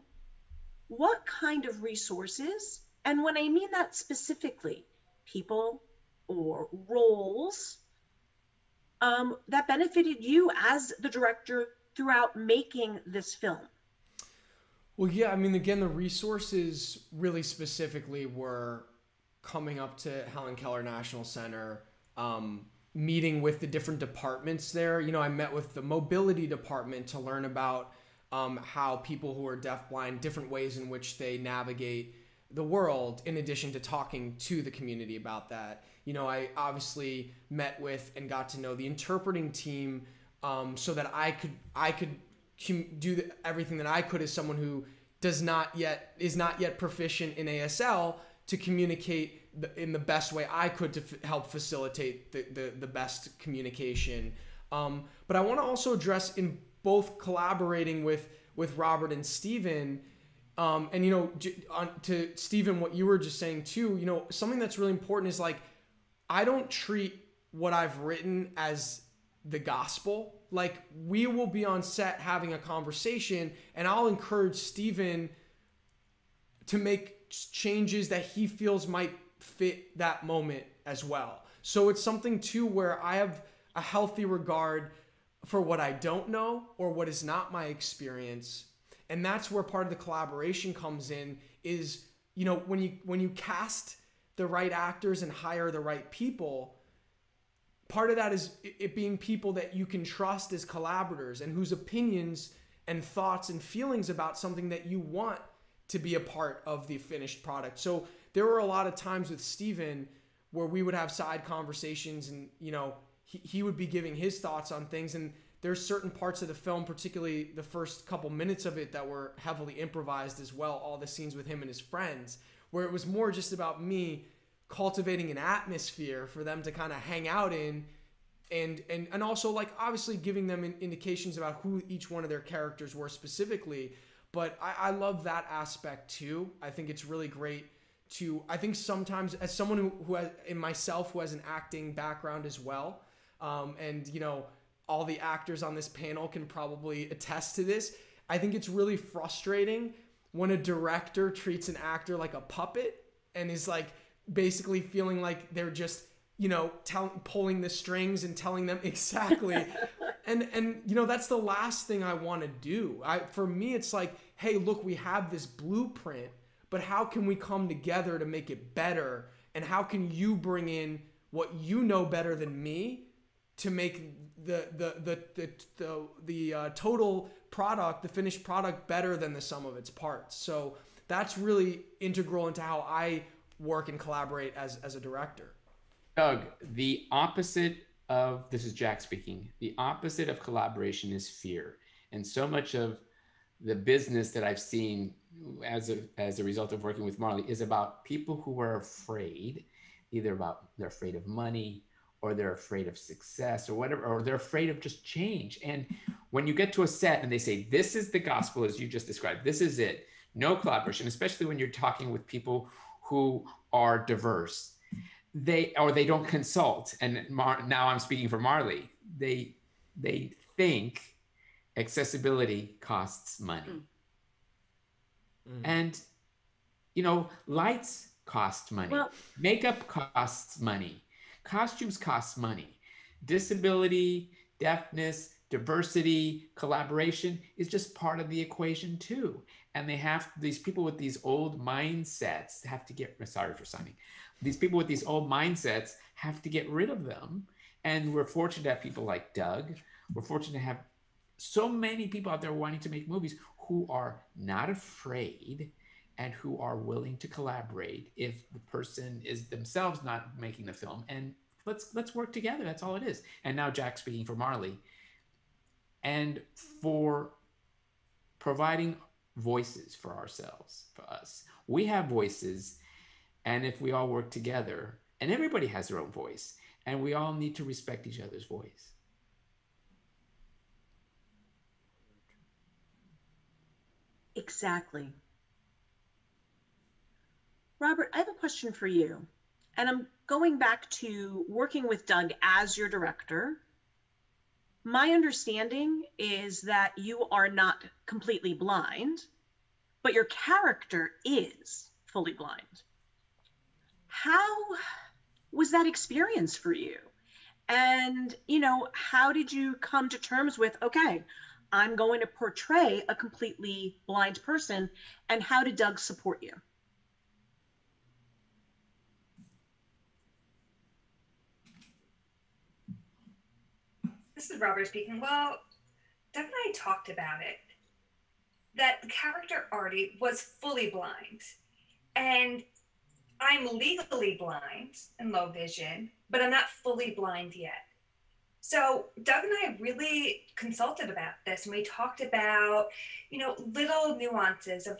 what kind of resources, and when I mean that specifically, people or roles um, that benefited you as the director throughout making this film? Well, yeah, I mean, again, the resources really specifically were coming up to Helen Keller National Center, um, meeting with the different departments there. You know, I met with the mobility department to learn about um, how people who are deafblind, different ways in which they navigate the world, in addition to talking to the community about that. You know, I obviously met with and got to know the interpreting team um, so that I could, I could do everything that I could as someone who does not yet is not yet proficient in A S L to communicate in the best way I could to f help facilitate the, the, the best communication. Um, but I want to also address, in both collaborating with, with Robert and Steven, um, and, you know, on, to Steven, what you were just saying too, you know, something that's really important is, like, I don't treat what I've written as the gospel. Like, we will be on set having a conversation, and I'll encourage Steven to make changes that he feels might fit that moment as well. So it's something too where I have a healthy regard for what I don't know or what is not my experience. And that's where part of the collaboration comes in, is, you know, when you when you cast the right actors and hire the right people, part of that is it being people that you can trust as collaborators and whose opinions and thoughts and feelings about something that you want to be a part of the finished product. So there were a lot of times with Steven where we would have side conversations, and, you know, he, he would be giving his thoughts on things. And there's certain parts of the film, particularly the first couple minutes of it, that were heavily improvised as well. All the scenes with him and his friends, where it was more just about me cultivating an atmosphere for them to kind of hang out in, and and and also, like, obviously giving them indications about who each one of their characters were specifically. But I, I love that aspect too. I think it's really great to, I think sometimes as someone who, who has, in myself, who has an acting background as well, um, and, you know, all the actors on this panel can probably attest to this. I think it's really frustrating when a director treats an actor like a puppet and is like basically feeling like they're just, you know, tell, pulling the strings and telling them exactly. and, and, you know, that's the last thing I want to do. I, for me, it's like, hey, look, we have this blueprint, but how can we come together to make it better? And how can you bring in what you know better than me to make the the the the the, the uh, total product, the finished product, better than the sum of its parts? So that's really integral into how I work and collaborate as as a director. Doug, the opposite of this is Jack speaking. The opposite of collaboration is fear, and so much of the business that I've seen as a as a result of working with Marlee is about people who are afraid, either about they're afraid of money, or they're afraid of success, or whatever, or they're afraid of just change. And when you get to a set and they say, this is the gospel as you just described, this is it, no collaboration, especially when you're talking with people who are diverse, they, or they don't consult. And Mar now I'm speaking for Marlee, they, they think accessibility costs money. Mm. And, you know, lights cost money, well, makeup costs money, costumes cost money. Disability, deafness, diversity, collaboration is just part of the equation too. And they have, these people with these old mindsets have to get, sorry for signing, these people with these old mindsets have to get rid of them. And we're fortunate to have people like Doug. We're fortunate to have so many people out there wanting to make movies who are not afraid and who are willing to collaborate if the person is themselves not making the film. And let's let's work together, that's all it is. And now Jack speaking for Marlee, and for providing voices for ourselves, for us. We have voices, and if we all work together, and everybody has their own voice, and we all need to respect each other's voice. Exactly. Robert, I have a question for you, and I'm going back to working with Doug as your director. My understanding is that you are not completely blind, but your character is fully blind. How was that experience for you? And, you know, how did you come to terms with, okay, I'm going to portray a completely blind person, and how did Doug support you? This is Robert speaking. Well, Doug and I talked about it, that the character Artie was fully blind, and I'm legally blind and low vision, but I'm not fully blind yet. So Doug and I really consulted about this, and we talked about, you know, little nuances of,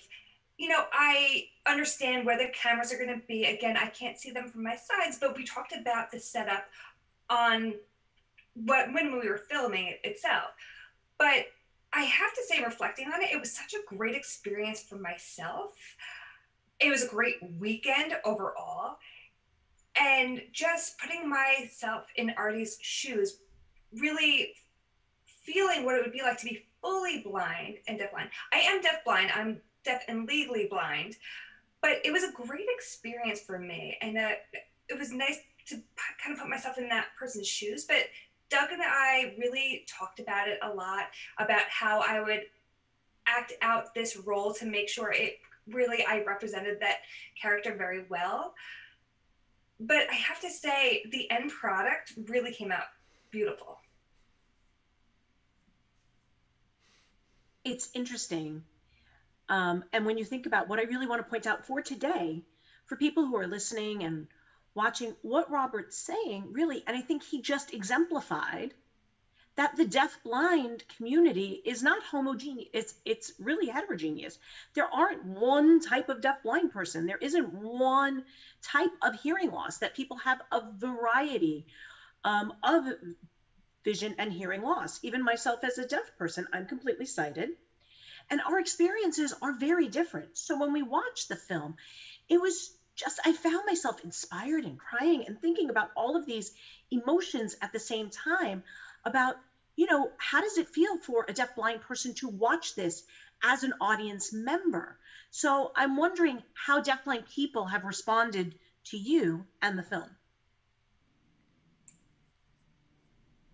you know, I understand where the cameras are going to be. Again, I can't see them from my sides, but we talked about the setup on But when we were filming it itself. But I have to say, reflecting on it, it was such a great experience for myself. It was a great weekend overall. And just putting myself in Artie's shoes, really feeling what it would be like to be fully blind and deafblind. I am deafblind, I'm deaf and legally blind, but it was a great experience for me. And uh, it was nice to kind of put myself in that person's shoes, but Doug and I really talked about it a lot, about how I would act out this role to make sure it really, I represented that character very well. But I have to say, the end product really came out beautiful. It's interesting. Um, and when you think about what I really want to point out for today, for people who are listening and watching, what Robert's saying really, and I think he just exemplified that the deafblind community is not homogeneous. It's, it's really heterogeneous. There aren't one type of deafblind person. There isn't one type of hearing loss, that people have a variety um, of vision and hearing loss. Even myself as a deaf person, I'm completely sighted, and our experiences are very different. So when we watched the film, it was just, I found myself inspired and crying and thinking about all of these emotions at the same time, about you know, how does it feel for a deafblind person to watch this as an audience member? So I'm wondering how deafblind people have responded to you and the film.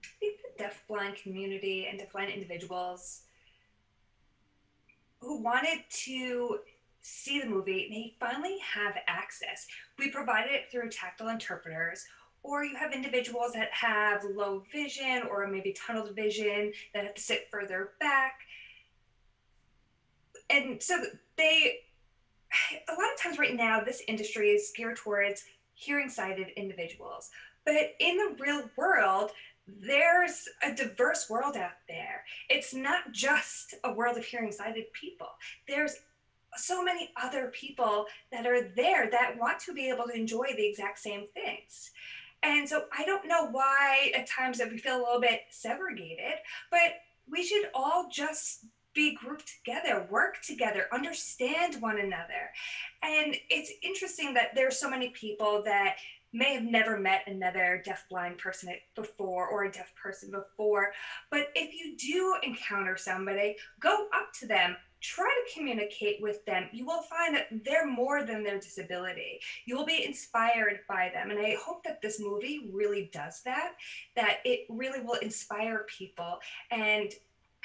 I think the deafblind community and deafblind individuals who wanted to see the movie, they finally have access. We provided it through tactile interpreters, or you have individuals that have low vision or maybe tunneled vision that have to sit further back. And so they, a lot of times right now, this industry is geared towards hearing sighted individuals, but in the real world, there's a diverse world out there. It's not just a world of hearing sighted people. There's so many other people that are there that want to be able to enjoy the exact same things. And so I don't know why at times that we feel a little bit segregated, but we should all just be grouped together, work together, understand one another. And it's interesting that there are so many people that may have never met another deafblind person before or a deaf person before, but if you do encounter somebody, go up to them, try to communicate with them. You will find that they're more than their disability. You will be inspired by them. And I hope that this movie really does that, that it really will inspire people and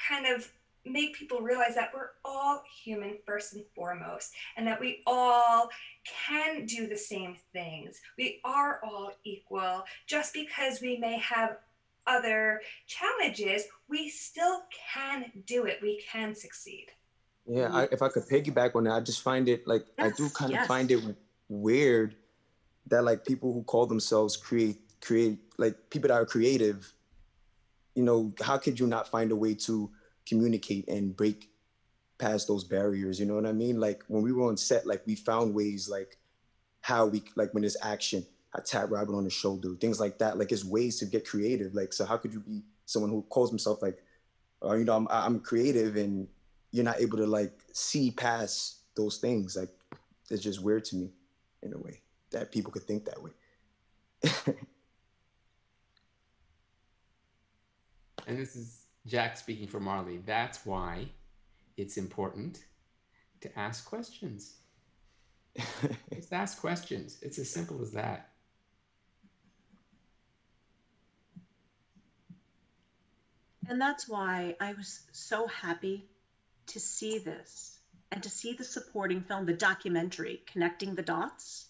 kind of make people realize that we're all human first and foremost, and that we all can do the same things. We are all equal. Just because we may have other challenges, we still can do it. We can succeed. Yeah, I, if I could piggyback on that, I just find it, like, yes, I do kind yes. of find it weird that, like, people who call themselves create, create, like, people that are creative, you know, how could you not find a way to communicate and break past those barriers, you know what I mean? Like, when we were on set, like, we found ways, like, how we, like, when there's action, I tap Robert on the shoulder, things like that. Like, it's ways to get creative. Like, so how could you be someone who calls himself, like, oh, you know, I'm, I'm creative, and you're not able to, like, see past those things? Like, it's just weird to me in a way that people could think that way. And this is Jack speaking for Marlee. That's why it's important to ask questions. Just ask questions. It's as simple as that. And that's why I was so happy to see this and to see the supporting film, the documentary, Connecting the Dots,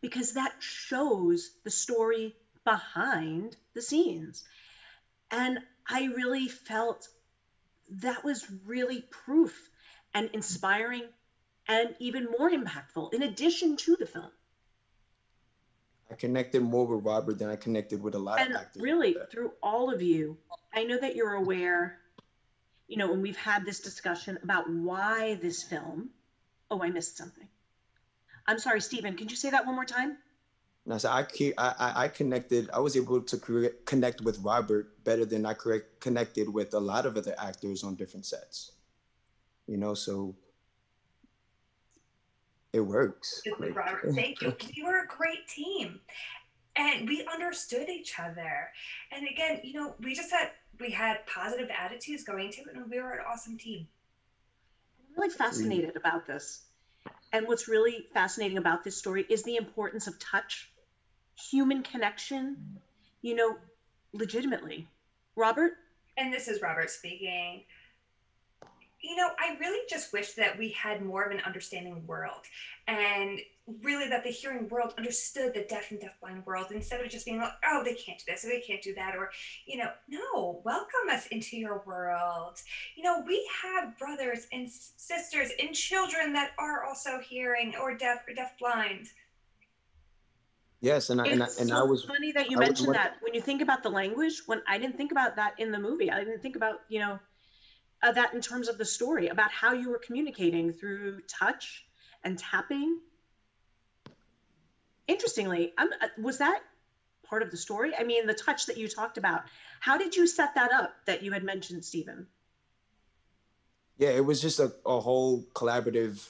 because that shows the story behind the scenes. And I really felt that was really proof and inspiring and even more impactful in addition to the film. I connected more with Robert than I connected with a lot and of actors. Really, through all of you, I know that you're aware, you know, and we've had this discussion about why this film. Oh, I missed something. I'm sorry, Stephen, could you say that one more time? No, so I, I, I connected, I was able to connect with Robert better than I connected with a lot of other actors on different sets. You know, so it works. Robert, thank you. You were a great team. And we understood each other. And again, you know, we just had, we had positive attitudes going to it, and we were an awesome team. I'm really fascinated mm. about this. And what's really fascinating about this story is the importance of touch, human connection, you know, legitimately. Robert? And this is Robert speaking. You know, I really just wish that we had more of an understanding world, and really that the hearing world understood the deaf and deafblind world, instead of just being like, oh, they can't do this, or they can't do that, or, you know, no, welcome us into your world. You know, we have brothers and sisters and children that are also hearing or deaf or deafblind. Yes, and I, and I, and I was- It's funny that you mentioned that. When you think about the language, when I didn't think about that in the movie, I didn't think about, you know, uh, that in terms of the story, about how you were communicating through touch and tapping. Interestingly, um, was that part of the story? I mean, the touch that you talked about, how did you set that up that you had mentioned, Stephen? Yeah, it was just a, a whole collaborative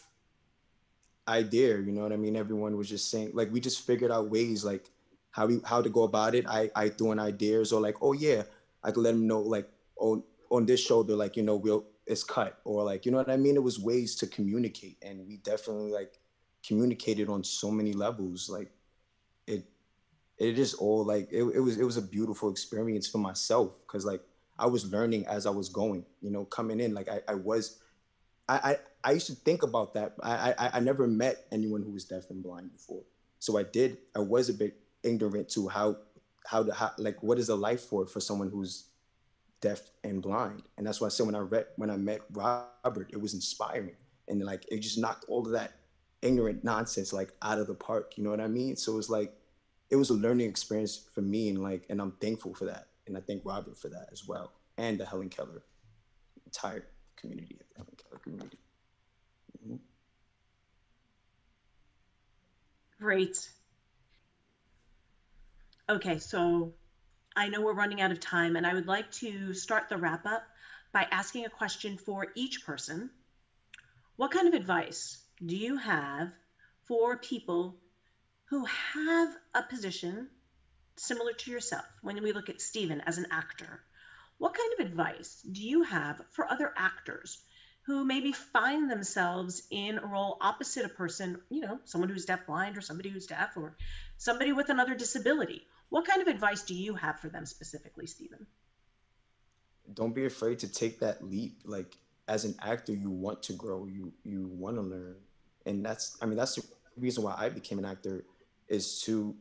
idea, you know what I mean? Everyone was just saying, like, we just figured out ways, like, how we, how to go about it. I, I threw in ideas, or like, oh yeah, I could let them know, like, on on this shoulder, like, you know, we'll it's cut, or like, you know what I mean? It was ways to communicate, and we definitely like communicated on so many levels. Like it, it is all like, it, it was, it was a beautiful experience for myself. Cause like I was learning as I was going, you know, coming in, like I, I was, I, I, I used to think about that. I, I, I never met anyone who was deaf and blind before. So I did, I was a bit ignorant to how, how to, how, like, what is a life for, for someone who's deaf and blind. And that's why I said when I read, when I met Robert, it was inspiring. And like, it just knocked all of that ignorant nonsense, like, out of the park, you know what I mean? So it was like, it was a learning experience for me, and like, and I'm thankful for that. And I thank Robert for that as well. And the Helen Keller, entire community of the Helen Keller community. Mm-hmm. Great. Okay, so I know we're running out of time, and I would like to start the wrap up by asking a question for each person. What kind of advice do you have for people who have a position similar to yourself? When we look at Steven as an actor, what kind of advice do you have for other actors who maybe find themselves in a role opposite a person, you know, someone who's deafblind or somebody who's deaf or somebody with another disability? What kind of advice do you have for them specifically, Steven? Don't be afraid to take that leap. Like, as an actor, you want to grow, you you want to learn. And that's, I mean, that's the reason why I became an actor, is to,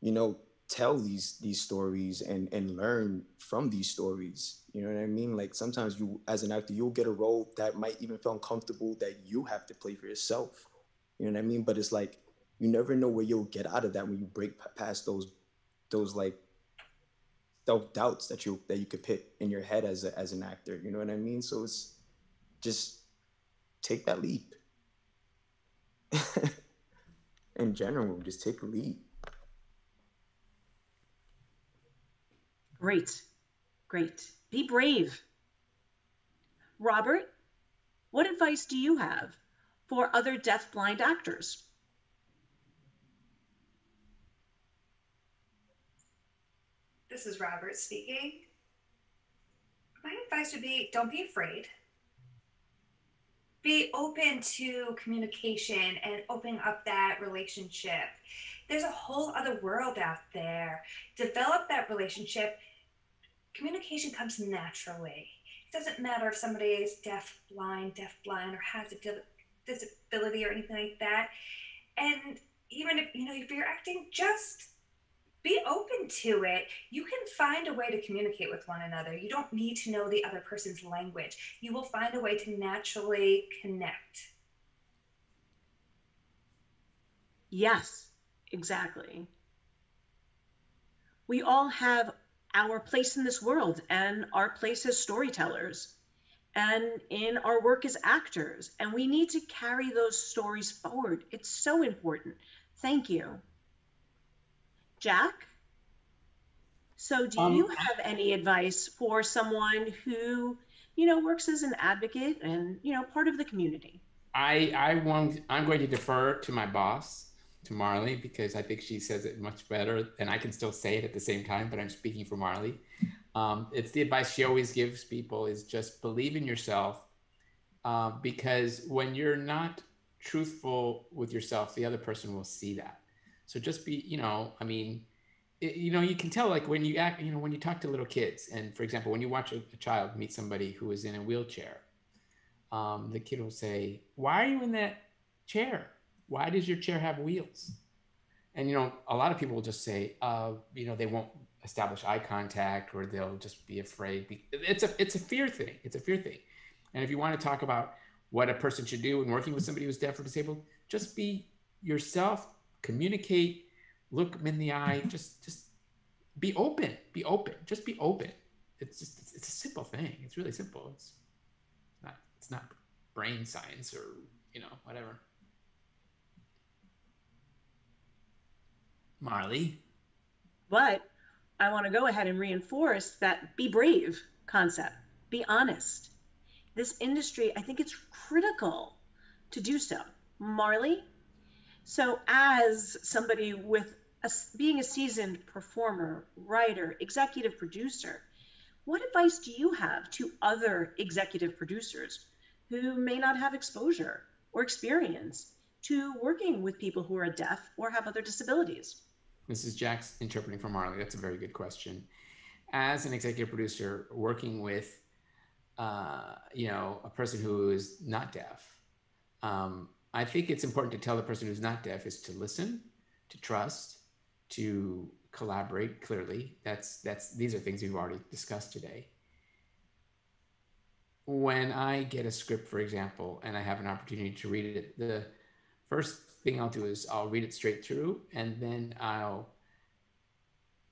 you know, tell these these stories and, and learn from these stories. You know what I mean? Like, sometimes you, as an actor, you'll get a role that might even feel uncomfortable that you have to play for yourself. You know what I mean? But it's like, you never know where you'll get out of that when you break past those those like self-doubts that you that you could pit in your head as a, as an actor, you know what I mean? So it's just take that leap. In general, just take a leap. Great, great. Be brave. Robert, what advice do you have for other deafblind actors? This is Robert speaking. My advice would be, don't be afraid. Be open to communication and opening up that relationship. There's a whole other world out there. Develop that relationship. Communication comes naturally. It doesn't matter if somebody is deaf, blind, deaf, blind, or has a disability or anything like that. And even if, you know, if you're acting, just be open to it. You can find a way to communicate with one another. You don't need to know the other person's language. You will find a way to naturally connect. Yes, exactly. We all have our place in this world, and our place as storytellers, and in our work as actors, and we need to carry those stories forward. It's so important. Thank you. Jack, so do um, you have any advice for someone who, you know, works as an advocate and, you know, part of the community? I, I want, I'm going to defer to my boss, to Marlee, because I think she says it much better, and I can still say it at the same time, but I'm speaking for Marlee. Um, it's the advice she always gives people, is just believe in yourself, uh, because when you're not truthful with yourself, the other person will see that. So just be, you know, I mean, it, you know, you can tell, like, when you act, you know, when you talk to little kids, and for example, when you watch a, a child meet somebody who is in a wheelchair, um, the kid will say, why are you in that chair? Why does your chair have wheels? And, you know, a lot of people will just say, uh, you know, they won't establish eye contact, or they'll just be afraid. It's a, it's a fear thing. It's a fear thing. And if you want to talk about what a person should do when working with somebody who's deaf or disabled, just be yourself. Communicate, look them in the eye, just just be open, be open, just be open. It's just, it's, it's a simple thing. It's really simple. It's not, it's not brain science or, you know, whatever. Marlee? But I want to go ahead and reinforce that be brave concept, be honest. This industry, I think it's critical to do so. Marlee? So as somebody with a, being a seasoned performer, writer, executive producer, What advice do you have to other executive producers who may not have exposure or experience to working with people who are deaf or have other disabilities? Missus Jack's interpreting for Marlee. That's a very good question. As an executive producer working with, uh, you know, a person who is not deaf, um, I think it's important to tell the person who's not deaf is to listen, to trust, to collaborate clearly. That's, that's, these are things we've already discussed today. When I get a script, for example, and I have an opportunity to read it, the first thing I'll do is I'll read it straight through, and then I'll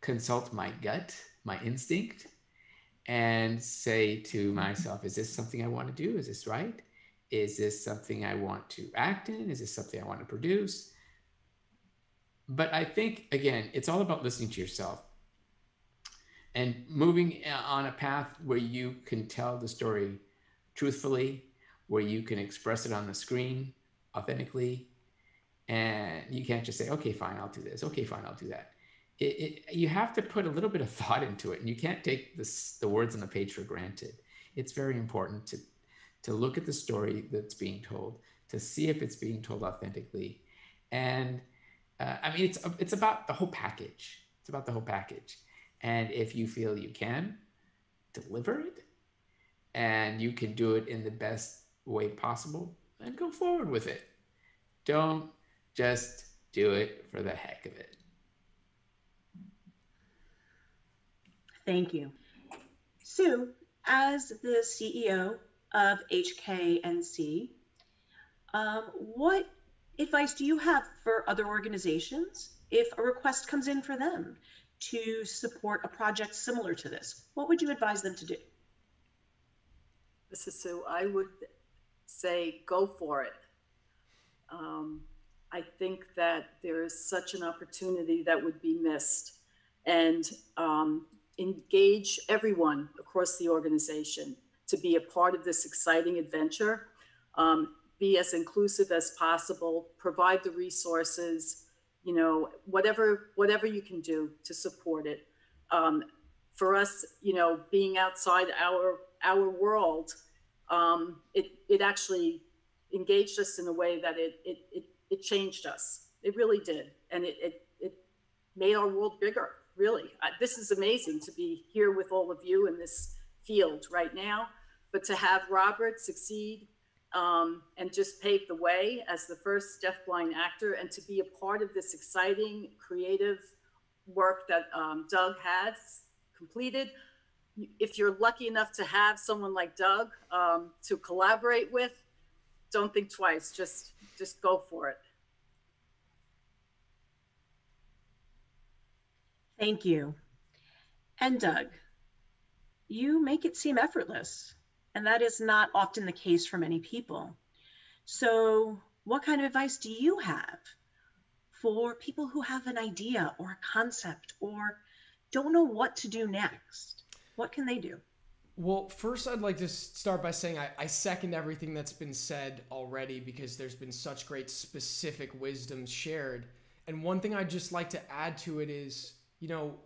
consult my gut, my instinct, and say to myself, is this something I want to do? Is this right? Is this something I want to act in? Is this something I want to produce? But I think, again, it's all about listening to yourself and moving on a path where you can tell the story truthfully, where you can express it on the screen authentically. And you can't just say, okay, fine, I'll do this. Okay, fine, I'll do that. It, it, you have to put a little bit of thought into it, and you can't take this, the words on the page for granted. It's very important to to look at the story that's being told, to see if it's being told authentically. And uh, I mean, it's it's about the whole package. It's about the whole package. And if you feel you can deliver it, and you can do it in the best way possible, then go forward with it. Don't just do it for the heck of it. Thank you. Sue, as the C E O of H K N C, um, what advice do you have for other organizations if a request comes in for them to support a project similar to this? What would you advise them to do? This is Sue. I would say go for it. Um, I think that there is such an opportunity that would be missed, and um, engage everyone across the organization to be a part of this exciting adventure, um, be as inclusive as possible, provide the resources, you know, whatever, whatever you can do to support it. Um, for us, you know, being outside our, our world, um, it, it actually engaged us in a way that it, it, it, it changed us. It really did. And it, it, it made our world bigger, really. I, this is amazing to be here with all of you in this field right now, but to have Robert succeed um, and just pave the way as the first deafblind actor, and to be a part of this exciting, creative work that um, Doug has completed. If you're lucky enough to have someone like Doug um, to collaborate with, don't think twice, just, just go for it. Thank you. And Doug, you make it seem effortless, and that is not often the case for many people. So what kind of advice do you have for people who have an idea or a concept or don't know what to do next? What can they do? Well, first, I'd like to start by saying I, I second everything that's been said already, because there's been such great specific wisdom shared. And one thing I'd just like to add to it is, you know,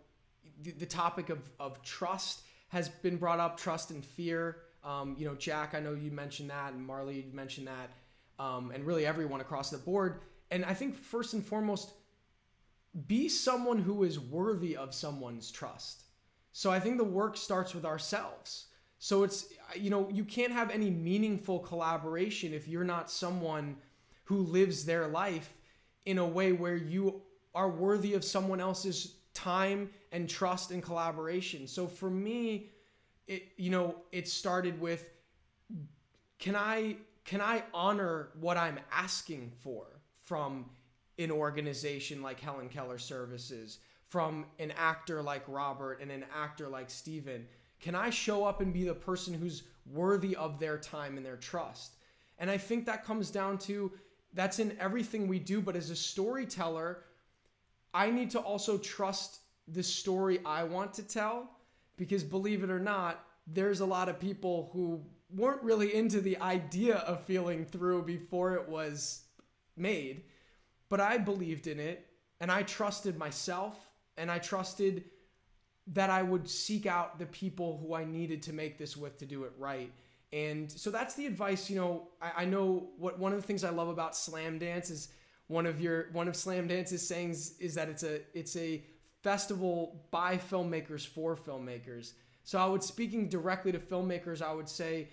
the, the topic of, of trust has been brought up, trust and fear. Um, you know, Jack, I know you mentioned that, and Marlee, you mentioned that, um, and really everyone across the board. And I think first and foremost, be someone who is worthy of someone's trust. So I think the work starts with ourselves. So it's, you know, you can't have any meaningful collaboration if you're not someone who lives their life in a way where you are worthy of someone else's time and trust and collaboration. So for me, it, you know, it started with, can I, can I honor what I'm asking for from an organization like Helen Keller Services, from an actor like Robert and an actor like Steven? Can I show up and be the person who's worthy of their time and their trust? And I think that comes down to, that's in everything we do, but as a storyteller, I need to also trust the story I want to tell, because believe it or not, there's a lot of people who weren't really into the idea of Feeling Through before it was made, but I believed in it, and I trusted myself, and I trusted that I would seek out the people who I needed to make this with to do it right. And so that's the advice. You know, I, I know what one of the things I love about Slamdance is one of your one of Slamdance's sayings is that it's a it's a festival by filmmakers for filmmakers. So I would speaking directly to filmmakers, I would say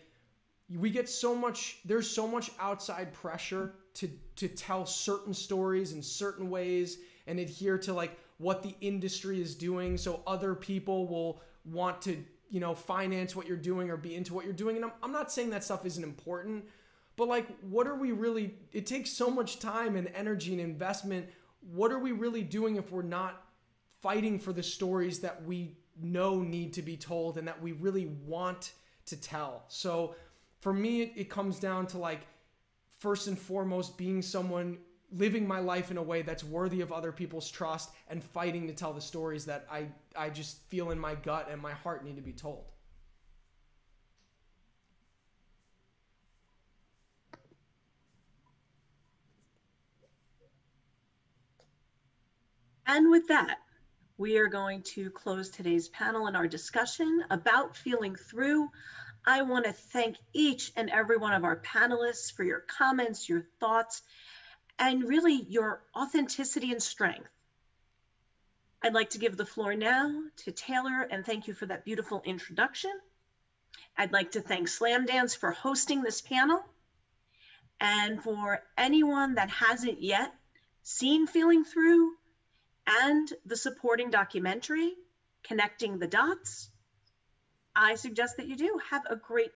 we get so much there's so much outside pressure to to tell certain stories in certain ways and adhere to like what the industry is doing, so other people will want to, you know, finance what you're doing or be into what you're doing. And I'm, I'm not saying that stuff isn't important, but like, what are we really, it takes so much time and energy and investment. What are we really doing if we're not fighting for the stories that we know need to be told and that we really want to tell? So for me, it, it comes down to like, first and foremost, being someone living my life in a way that's worthy of other people's trust and fighting to tell the stories that I, I just feel in my gut and my heart need to be told. And with that, we are going to close today's panel and our discussion about Feeling Through. I want to thank each and every one of our panelists for your comments, your thoughts, and really your authenticity and strength. I'd like to give the floor now to Taylor, and thank you for that beautiful introduction. I'd like to thank Slamdance for hosting this panel. And for anyone that hasn't yet seen Feeling Through and the supporting documentary, Connecting the Dots, I suggest that you do. Have a great